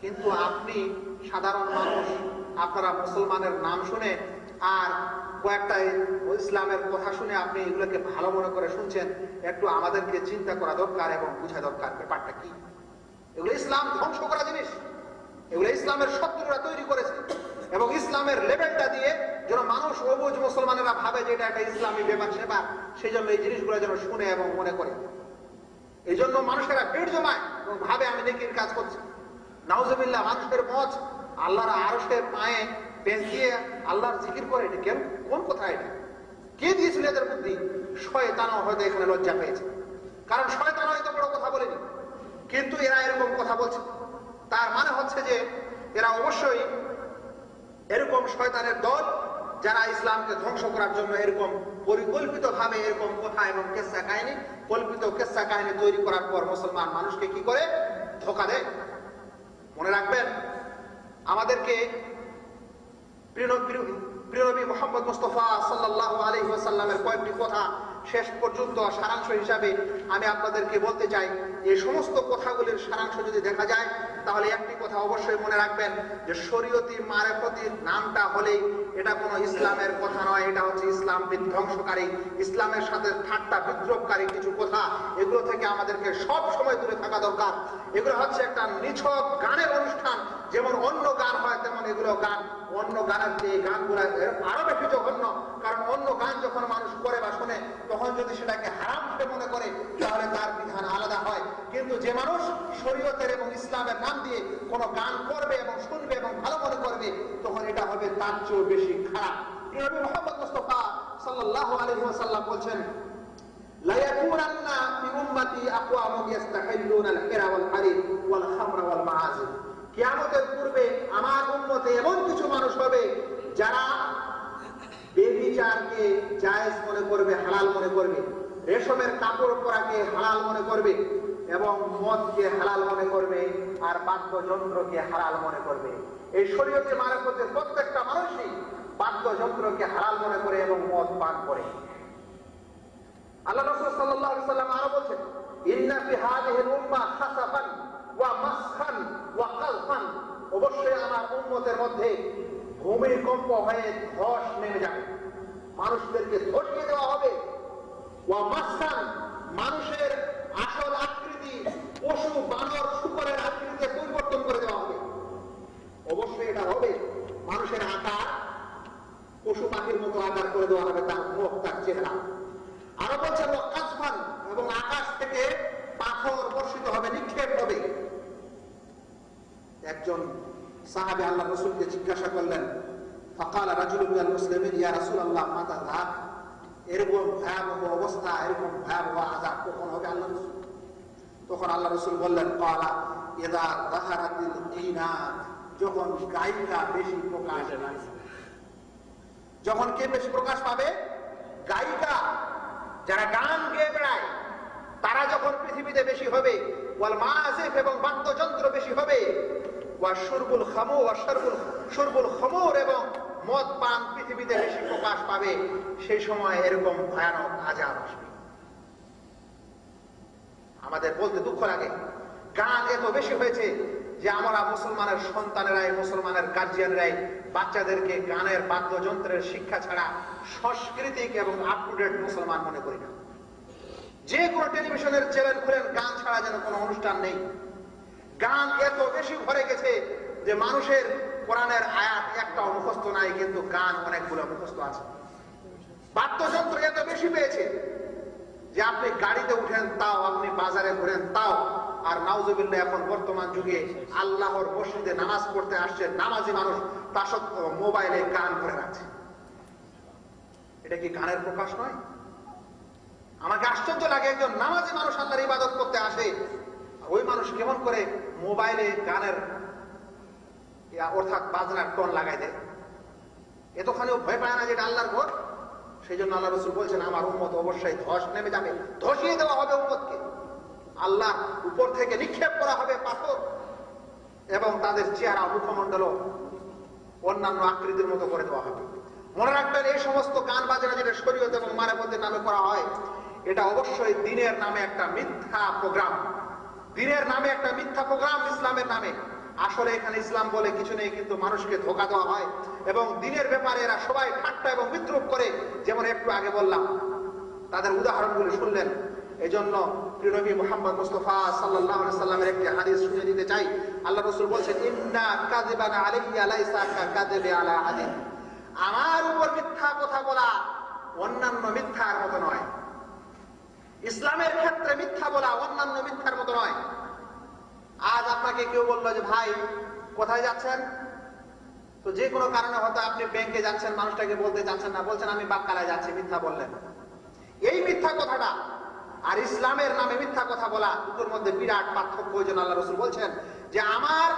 কিন্তু আপনি সাধারণ মানুষ, আপনারা মুসলমানের নাম শুনে আর কয়েকটা ইসলামের কথা শুনে আপনি এগুলোকে ভালো মনে করে শুনছেন। একটু আমাদেরকে চিন্তা করা দরকার এবং বুঝা দরকার ব্যাপারটা কি। এগুলো ইসলাম ধ্বংস করা জিনিস। এগুলো ইসলামের শত্রুরা তৈরি করেছে এবং ইসলামের লেভেলটা দিয়ে যেন মানুষ অবুঝ মুসলমানেরা ভাবে যে এটা একটা ইসলামী ব্যাপার সেবার, সেই জন্য এই জিনিসগুলো যেন শুনে এবং মনে করে। এই জন্য মানুষেরা ভিড় জমায় এবং ভাবে আমি নেকির কাজ করছি। নাউজুবিল্লাহ, মানুষের মত আল্লাহর আরশের পায়ে পেঁচ দিয়ে আল্লাহর জিকির করে, এটা কেন? কোন কথা? এটা কে দিয়েছিল এদের বুদ্ধি? শয়তানও হয়তো এখানে লজ্জা পেয়েছে, কারণ শয়তান হয়তো বড় কথা বলেনি কিন্তু এরা এরকম কথা বলছে। তার মানে হচ্ছে যে এরা অবশ্যই এরকম শয়তানের দল যারা ইসলামকে ধ্বংস করার জন্য এরকম পরিকল্পিত ভাবে এরকম কথা এবং কেসা কাহিনী কল্পিত কেসা কাহিনী তৈরি করার পর মুসলমান মানুষকে কি করে? ধোকা দেয়। মনে রাখবেন আমাদেরকে প্রিয়নবী মুহাম্মদ মুস্তাফা সাল্লাল্লাহু আলাইহি ওয়াসাল্লামের কয়েকটি কথা শেষ পর্যন্ত সারাংশ হিসাবে আমি আপনাদেরকে বলতে চাই। এই সমস্ত কথাগুলির সারাংশ যদি দেখা যায় তাহলে একটি কথা অবশ্যই মনে রাখবেন যে শরীয়তি মারেফতি নামটা হলেই এটা কোনো ইসলামের কথা নয়। এটা হচ্ছে ইসলাম বিধ্বংসকারী, ইসলামের সাথে ঠাট্টা বিদ্রুপকারী কিছু কথা। এগুলো থেকে আমাদেরকে সব সময় দূরে থাকা দরকার। এগুলো হচ্ছে একটা নিছক গানের অনুষ্ঠান। যেমন অন্য গান হয় তেমন এগুলো গান। অন্য গানের যে গানগুলো আরো বেশি জঘন্য, কারণ অন্য গান যখন মানুষ করে বা শোনে তখন যদি সেটাকে হারাম মনে করে তাহলে তার বিধান আলাদা হয়। কিন্তু যে মানুষ শরীয়তের এবং ইসলামের নাম দিয়ে কোনো গান করবে এবং শুনবে এবং ভালো মনে করবে তখন এটা হবে তার চেয়েও বেশি খারাপ। নবী মুহাম্মদ মুস্তাফা সাল্লাল্লাহু আলাইহি ওয়াসাল্লাম বলেন লা ইয়াকুনান্না ফি উম্মতি আকওয়ামুন ইস্তাহিল্লুনাল হিরা ওয়াল হারির ওয়াল খামরা ওয়াল মাআযিব। কিয়ামতের পূর্বে আমার উম্মতে এমন কিছু মানুষ হবে যারা বেবিচারকে জায়েজ মনে করবে, হালাল মনে করবে, রেশমের কাপড় পরাকে হালাল মনে করবে এবং মদকে হালাল মনে করবে আর বাদ্যযন্ত্রকে হালাল মনে করবে। এই শরীয়তে মারফতের প্রত্যেকটা মানুষই বাদ্যযন্ত্রকে হালাল মনে করে এবং মদ পান করে। আল্লাহ রাসূল সাল্লাল্লাহু আলাইহি ওয়াসাল্লাম আরো বলেছেন ইন্না ফি হাযিহিল উম্মাহ খাসাফান অবশ্যই আমার উম্মতের মধ্যে ভূমিকম্প হয়ে ধস নেমে যাবে, মানুষদেরকে ধসিয়ে দেওয়া হবে। ওয়া মাসখান, মানুষের আসল আকৃতি পশু বানর শুকরের আকৃতিতে পরিবর্তন করে দেওয়া হবে। অবশ্যই এটা হবে, মানুষের আকার পশু পাখির মতো আকার করে দেওয়া হবে, তার মুখ তার চেহারা। আরো বলছে ওয়া কাসফান, এবং আকাশ থেকে পাথর বর্ষিত হবে, নিক্ষেপ হবে। একজন সাহাবী আল্লাহ রাসূলকে জিজ্ঞাসা করলেন, ফাকাল রাজুলুন মিনাল মুসলিমিন ইয়া রাসূলুল্লাহ মাতা যাক, এরকম ভয়াবহ অবস্থা, এরকম ভয়াবহ আযাব কখন হবে আল্লাহ রাসূল? তখন আল্লাহ রাসূল বললেন, ক্বালা ইযা যাহারাতিল কিনাত, যখন গায়রা বেশি প্রকাশ পাবে। যখন কে বেশি প্রকাশ পাবে? গায়িকা, যারা গান গেয়ে বেড়ায় তারা যখন পৃথিবীতে বেশি হবে। ওয়াল মাআজিফ, এবং বাদ্যযন্ত্র বেশি হবে। ওয়া শুরবুল খামু ওয়া শুরবুল শুরবুল খামুর, এবং মদ পান পৃথিবীতে বেশি প্রকাশ পাবে। সেই সময় এরকম ভয়ানক আযাব আসবে। আমাদের বলতে দুঃখ লাগে, গান এত বেশি হয়েছে যে আমরা মুসলমানের সন্তানেরাই, মুসলমানের গার্জিয়ানরাই বাচ্চাদেরকে গানের বাদ্যযন্ত্রের শিক্ষা ছাড়া সাংস্কৃতিক এবং আপ টু ডেট মুসলমান মনে করি না। যে কোনো টেলিভিশনের চ্যানেল খুলেন, গান ছাড়া যেন কোনো অনুষ্ঠান নেই। গান এত বেশি ভরে গেছে যে মানুষের কোরআনের আয়াত একটাও মুখস্থ নাই, কিন্তু গান অনেকগুলো মুখস্থ আছে। বাদ্যযন্ত্র এত বেশি পেয়েছে যে আপনি গাড়িতে উঠেন তাও, আপনি বাজারে ঘুরেন তাও। আর নাউজুবিল্লাহ, এখন বর্তমান যুগে আল্লাহর মসজিদে নামাজ পড়তে আসছে নামাজি মানুষ, তা সত্ত্বেও মোবাইলে গান করে রাখছে। এটা কি গানের প্রকাশ নয়? আমাকে আশ্চর্য লাগে, একজন নামাজি মানুষ আল্লাহর ইবাদত করতে আসে, ওই মানুষ কেমন করে মোবাইলে গানের অর্থাৎ বাজনার টন লাগাই দেয়। এতখানিও ভয় পায় না যেটা আল্লাহর ঘর। সেই জন্য আল্লাহ রাসূল বলছেন, আমার উম্মত অবশ্যই ধস নেমে যাবে, ধসিয়ে দেওয়া হবে উম্মতকে, আল্লাহ উপর থেকে নিক্ষেপ করা হবে পাথর, এবং তাদের চেহারা মুখমণ্ডল অন্যান্য আকৃতির মতো করে দেওয়া হবে। মনে রাখবেন, এই সমস্ত গান বাজনা যেটা শরীয়ত এবং মানবদের নামে করা হয়, এটা অবশ্যই দ্বীনের নামে একটা মিথ্যা প্রোগ্রাম, দ্বীনের নামে একটা মিথ্যা প্রোগ্রাম, ইসলামের নামে। আসলে এখানে ইসলাম বলে কিছু নেই, কিন্তু মানুষকে ধোঁকা দেওয়া হয় এবং দ্বীনের ব্যাপারে এরা সবাই ঠাট্টা এবং বিদ্রুপ করে, যেমন একটু আগে বললাম, তাদের উদাহরণগুলো শুনলেন। এজন্য প্রিয় নবী মুহাম্মদ মুস্তাফা সাল্লাল্লাহু আলাইহি সাল্লামের একটি হাদিস শুনিয়ে দিতে চাই। আল্লাহ রাসূল বলেন, ইন্না কাযিবান আলাইয়া লাইসা কাযাবি আলা আদি, আমার উপর মিথ্যা কথা বলা অন্যান্য মিথ্যার মতো নয়। ইসলামের ক্ষেত্রে মিথ্যা বলা অন্যান্য মিথ্যার মতো নয়। আজ আপনাকে কেউ বললো যে, ভাই কোথায় যাচ্ছেন? তো যে কোনো কারণে হয়তো আপনি ব্যাংকে যাচ্ছেন, মানুষটাকে বলতে যাচ্ছেন না, বলছেন আমি বাক্কালায় যাচ্ছি, মিথ্যা বললেন। এই মিথ্যা কথাটা আর ইসলামের নামে মিথ্যা কথা বলা, দুটোর মধ্যে বিরাট পার্থক্য। ওই জন্য আল্লাহ রাসূল বলছেন যে, আমার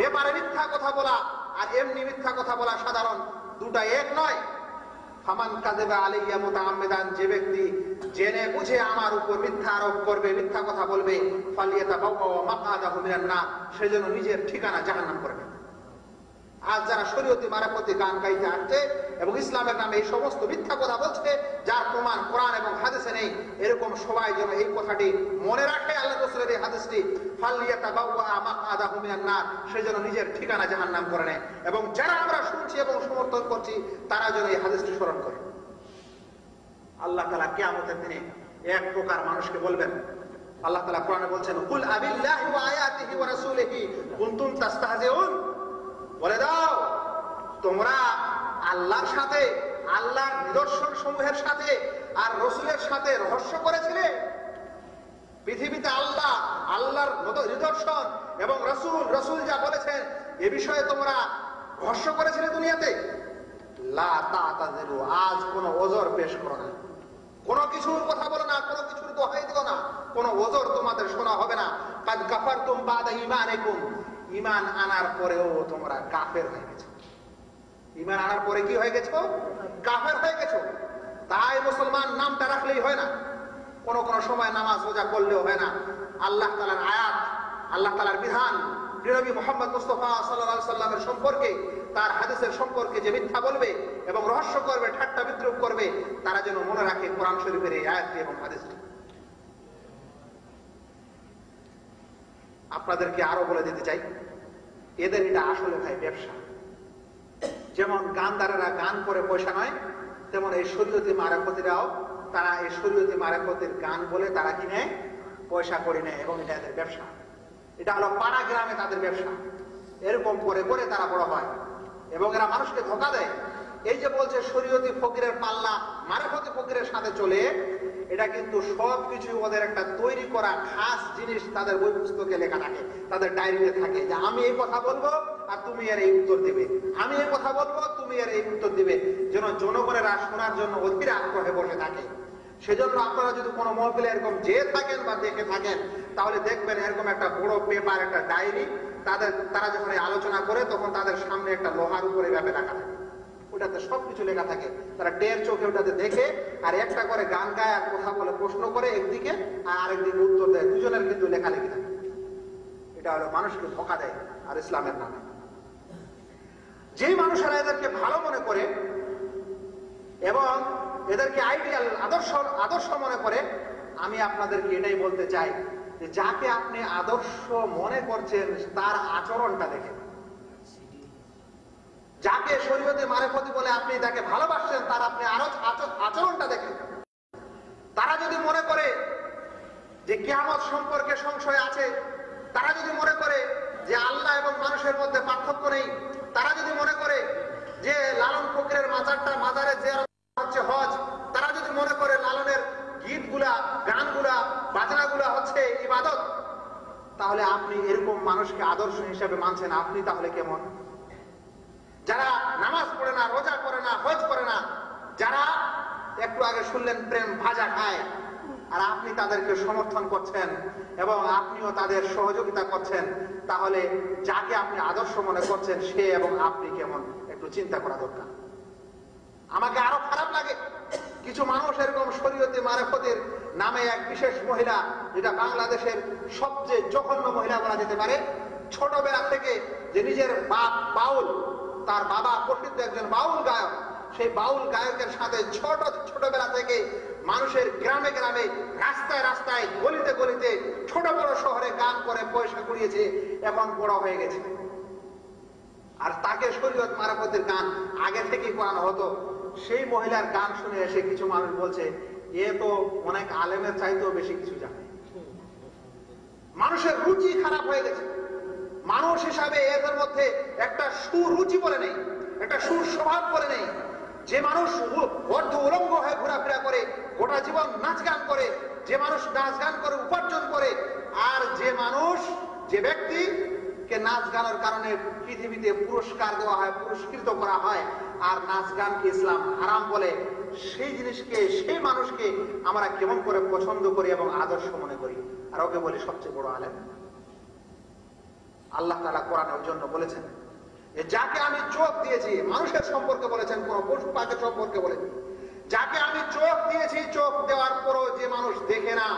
ব্যাপারে মিথ্যা কথা বলা আর এমনি মিথ্যা কথা বলা সাধারণ দুটা এক নয়। ফামান কাযাবা আলাইয়া মুতাআম্মিদান, যে ব্যক্তি জেনে বুঝে আমার উপর মিথ্যা আরোপ করবে, মিথ্যা কথা বলবে, ফালিয়াতাবাওয়া মাকআদাহু মিনান নার, সে যেন নিজের ঠিকানা জাহান্নাম করবে। আজ যারা শরীয়তি মারাফতি গান গাইতে আসছে এবং ইসলামের নামে এই সমস্ত মিথ্যা কথা বলছে, যার প্রমাণ কোরআন এবং হাদিসে নেই, এরকম সবাই যেন এই কথাটি মনে রাখে, আল্লাহ রাসূলের এই হাদিসটি, ফালিয়াতাবাওয়া মাকআদাহু মিনান নার, সে যেন নিজের ঠিকানা জাহান্নাম করে নেয়। এবং যারা আমরা শুনছি এবং সমর্থন করছি, তারা যেন এই হাদিসটি স্মরণ করে। আল্লাহ তাআলা কিয়ামতের দিনে এক প্রকার মানুষকে বলবেন, আল্লাহ তাআলা কোরআনে বলছেন, কুল আবিল্লাহি ওয়া আয়াতিহি ওয়া রাসূলিহি কুনতুম তাস্তাহজিউন, বলে দাও তোমরা আল্লাহর সাথে, আল্লাহর নিদর্শন সমূহের সাথে আর রাসূলের সাথে রহস্য করেছিলে? পৃথিবীতে আল্লাহ, আল্লাহর নিদর্শন এবং রাসূল, রাসূল যা বলেছেন এ বিষয়ে তোমরা রহস্য করেছিলে দুনিয়াতে? লা তা'তাযিরু, আজ কোনো ওজর পেশ করো না, কোনো কিছুর কথা বলো না, কোনো কিছুর দোহাই দিও না, কোনো ওজর তোমাদের শোনা হবে না। কাদ কাফারতুম বা'দা ঈমানিকুম, ঈমান আনার পরেও তোমরা কাফের হয়ে গেছো। ঈমান আনার পরে কি হয়ে গেছো? কাফের হয়ে গেছো। তাই মুসলমান নামটা রাখলেই হয় না, কোনো কোনো সময় নামাজ রোজা করলেও হয় না। আল্লাহ তাআলার আয়াত, আল্লাহ তাআলার বিধান, প্রিয় নবী মুহাম্মদ মুস্তাফা সাল্লাল্লাহু আলাইহি সাল্লামের সম্পর্কে, তার হাদিসের সম্পর্কে যে মিথ্যা বলবে এবং রহস্য করবে, ঠাট্টা বিদ্রুপ করবে, তারা যেন মনে রাখে কোরআন শরীফের এই আয়াতটি এবং হাদিসটি। আপনাদেরকে আরো বলে দিতে চাই এদের এটা আসলে ভাই ব্যবসা। যেমন গানদারেরা গান করে পয়সা নয়, তেমন এই শরীয়তি মারাকতিরাও তারা এই শরীয়তি মারাকতির গান বলে তারা কিনে পয়সা করে নেয় এবং এটা এদের ব্যবসা। এটা হলো পাড়া গ্রামে তাদের ব্যবসা। এরকম করে করে তারা বড় হয় এবং এরা মানুষকে ধোকা দেয়। এই যে বলছে শরীয়তি ফকিরের পাল্লা মারাকতি ফকিরের সাথে চলে, এটা কিন্তু সবকিছু ওদের একটা তৈরি করা খাস জিনিস তাদের বই পুস্তকে লেখা থাকে, তাদের ডায়েরিতে থাকে যে আমি এই কথা বলবো আর তুমি এর এই উত্তর দেবে, আমি এই কথা বলবো তুমি এর এই উত্তর দেবে, যেন জনগণেরা শোনার জন্য অধীর আগ্রহে বসে থাকে। সেজন্য আপনারা যদি কোনো মহফিলে এরকম যেয়ে থাকেন বা দেখে থাকেন তাহলে দেখবেন এরকম একটা বড় পেপার, একটা ডায়েরি তাদের, তারা যখন আলোচনা করে তখন তাদের সামনে একটা লোহার উপরে ব্যাপে রাখা থাকে, ওটাতে সবকিছু লেখা থাকে। তারা টের চোখে ওটাতে দেখে আর একটা করে গান গায় আর কথা বলে, প্রশ্ন করে একদিকে আর আরেকদিকে উত্তর দেয়, দুজনের কিন্তু লেখালেখি থাকে। এটা হলো মানুষকে ধোঁকা দেয় আর ইসলামের নামে। যে মানুষেরা এদেরকে ভালো মনে করে এবং এদেরকে আইডিয়াল আদর্শ আদর্শ মনে করে, আমি আপনাদেরকে এটাই বলতে চাই যে যাকে আপনি আদর্শ মনে করছেন তার আচরণটা দেখেন, যাকে শরীয়তে মারেফতি বলে আপনি তাকে ভালোবাসছেন তার আপনি আরো আচরণটা দেখেন। তারা যদি মনে করে যে কিয়ামত সম্পর্কে সংশয় আছে, তারা যদি মনে করে যে আল্লাহ এবং মানুষের মধ্যে পার্থক্য নেই, তারা যদি মনে করে যে লালন ফকিরের মাজারটা মাজারে জিয়ারত হচ্ছে হজ, তারা যদি মনে করে লালনের গীতগুলা, গানগুলা, বাজনাগুলা হচ্ছে ইবাদত, তাহলে আপনি এরকম মানুষকে আদর্শ হিসেবে মানছেন, আপনি তাহলে কেমন? যারা নামাজ পড়ে না, রোজা করে না, হজ করে না, যারা একটু আগে শুনলেন প্রেম ভাজা খায়, আর আপনি তাদেরকে সমর্থন করছেন এবং আপনিও তাদের সহযোগিতা করছেন, তাহলে যাকে আপনি আদর্শ মনে করছেন সে এবং আপনি কেমন একটু চিন্তা করা দরকার। আমাকে আরো খারাপ লাগে কিছু মানুষ এরকম শরীয়তে মারেফতের নামে এক বিশেষ মহিলা, যেটা বাংলাদেশের সবচেয়ে জঘন্য মহিলা বলা যেতে পারে, ছোটবেলা থেকে যে নিজের বাপ বাউল, তার বাবা পণ্ডিত একজন বাউল গায়ক, সেই বাউল গায়কের সাথে ছোট ছোটবেলা থেকে মানুষের গ্রামে গ্রামে, রাস্তায় রাস্তায়, গলিতে গলিতে, ছোট বড় শহরে গান করে পয়সা কুড়িয়েছে, এখন বড় হয়ে গেছে। আর তাকে শরীয়ত মারাফতের গান আগে থেকে কোরানো হতো। সেই মহিলার গান শুনে এসে কিছু মানুষ বলছে এ তো অনেক আলেমের চাইতেও বেশি কিছু জানে। মানুষের রুচি খারাপ হয়ে গেছে, মানুষ হিসাবে এদের মধ্যে একটা সুরুচি বলে নেই, একটা সুস্বভাব বলে নেই। যে মানুষ অর্ধ উলঙ্গ হয়ে ঘোরাফেরা করে, গোটা জীবন নাচ গান করে, যে মানুষ নাচ গান করে উপার্জন করে, আর যে মানুষ, যে ব্যক্তি কে নাচ গানের কারণে পৃথিবীতে পুরস্কার দেওয়া হয়, পুরস্কৃত করা হয়, আর নাচ গানকে ইসলাম হারাম বলে, সেই জিনিসকে, সেই মানুষকে আমরা কেমন করে পছন্দ করি এবং আদর্শ মনে করি, আর ওকে বলি সবচেয়ে বড় আলেম। আল্লাহ তাআলা কোরআনের জন্য বলেছেন যে যাকে আমি চোখ দিয়েছি, মানুষের সম্পর্কে বলেছেন, কোনো পশু পাখির সম্পর্কে বলেছেন, যাকে আমি চোখ দিয়েছি, চোখ দেওয়ার পরও যে মানুষ দেখে না,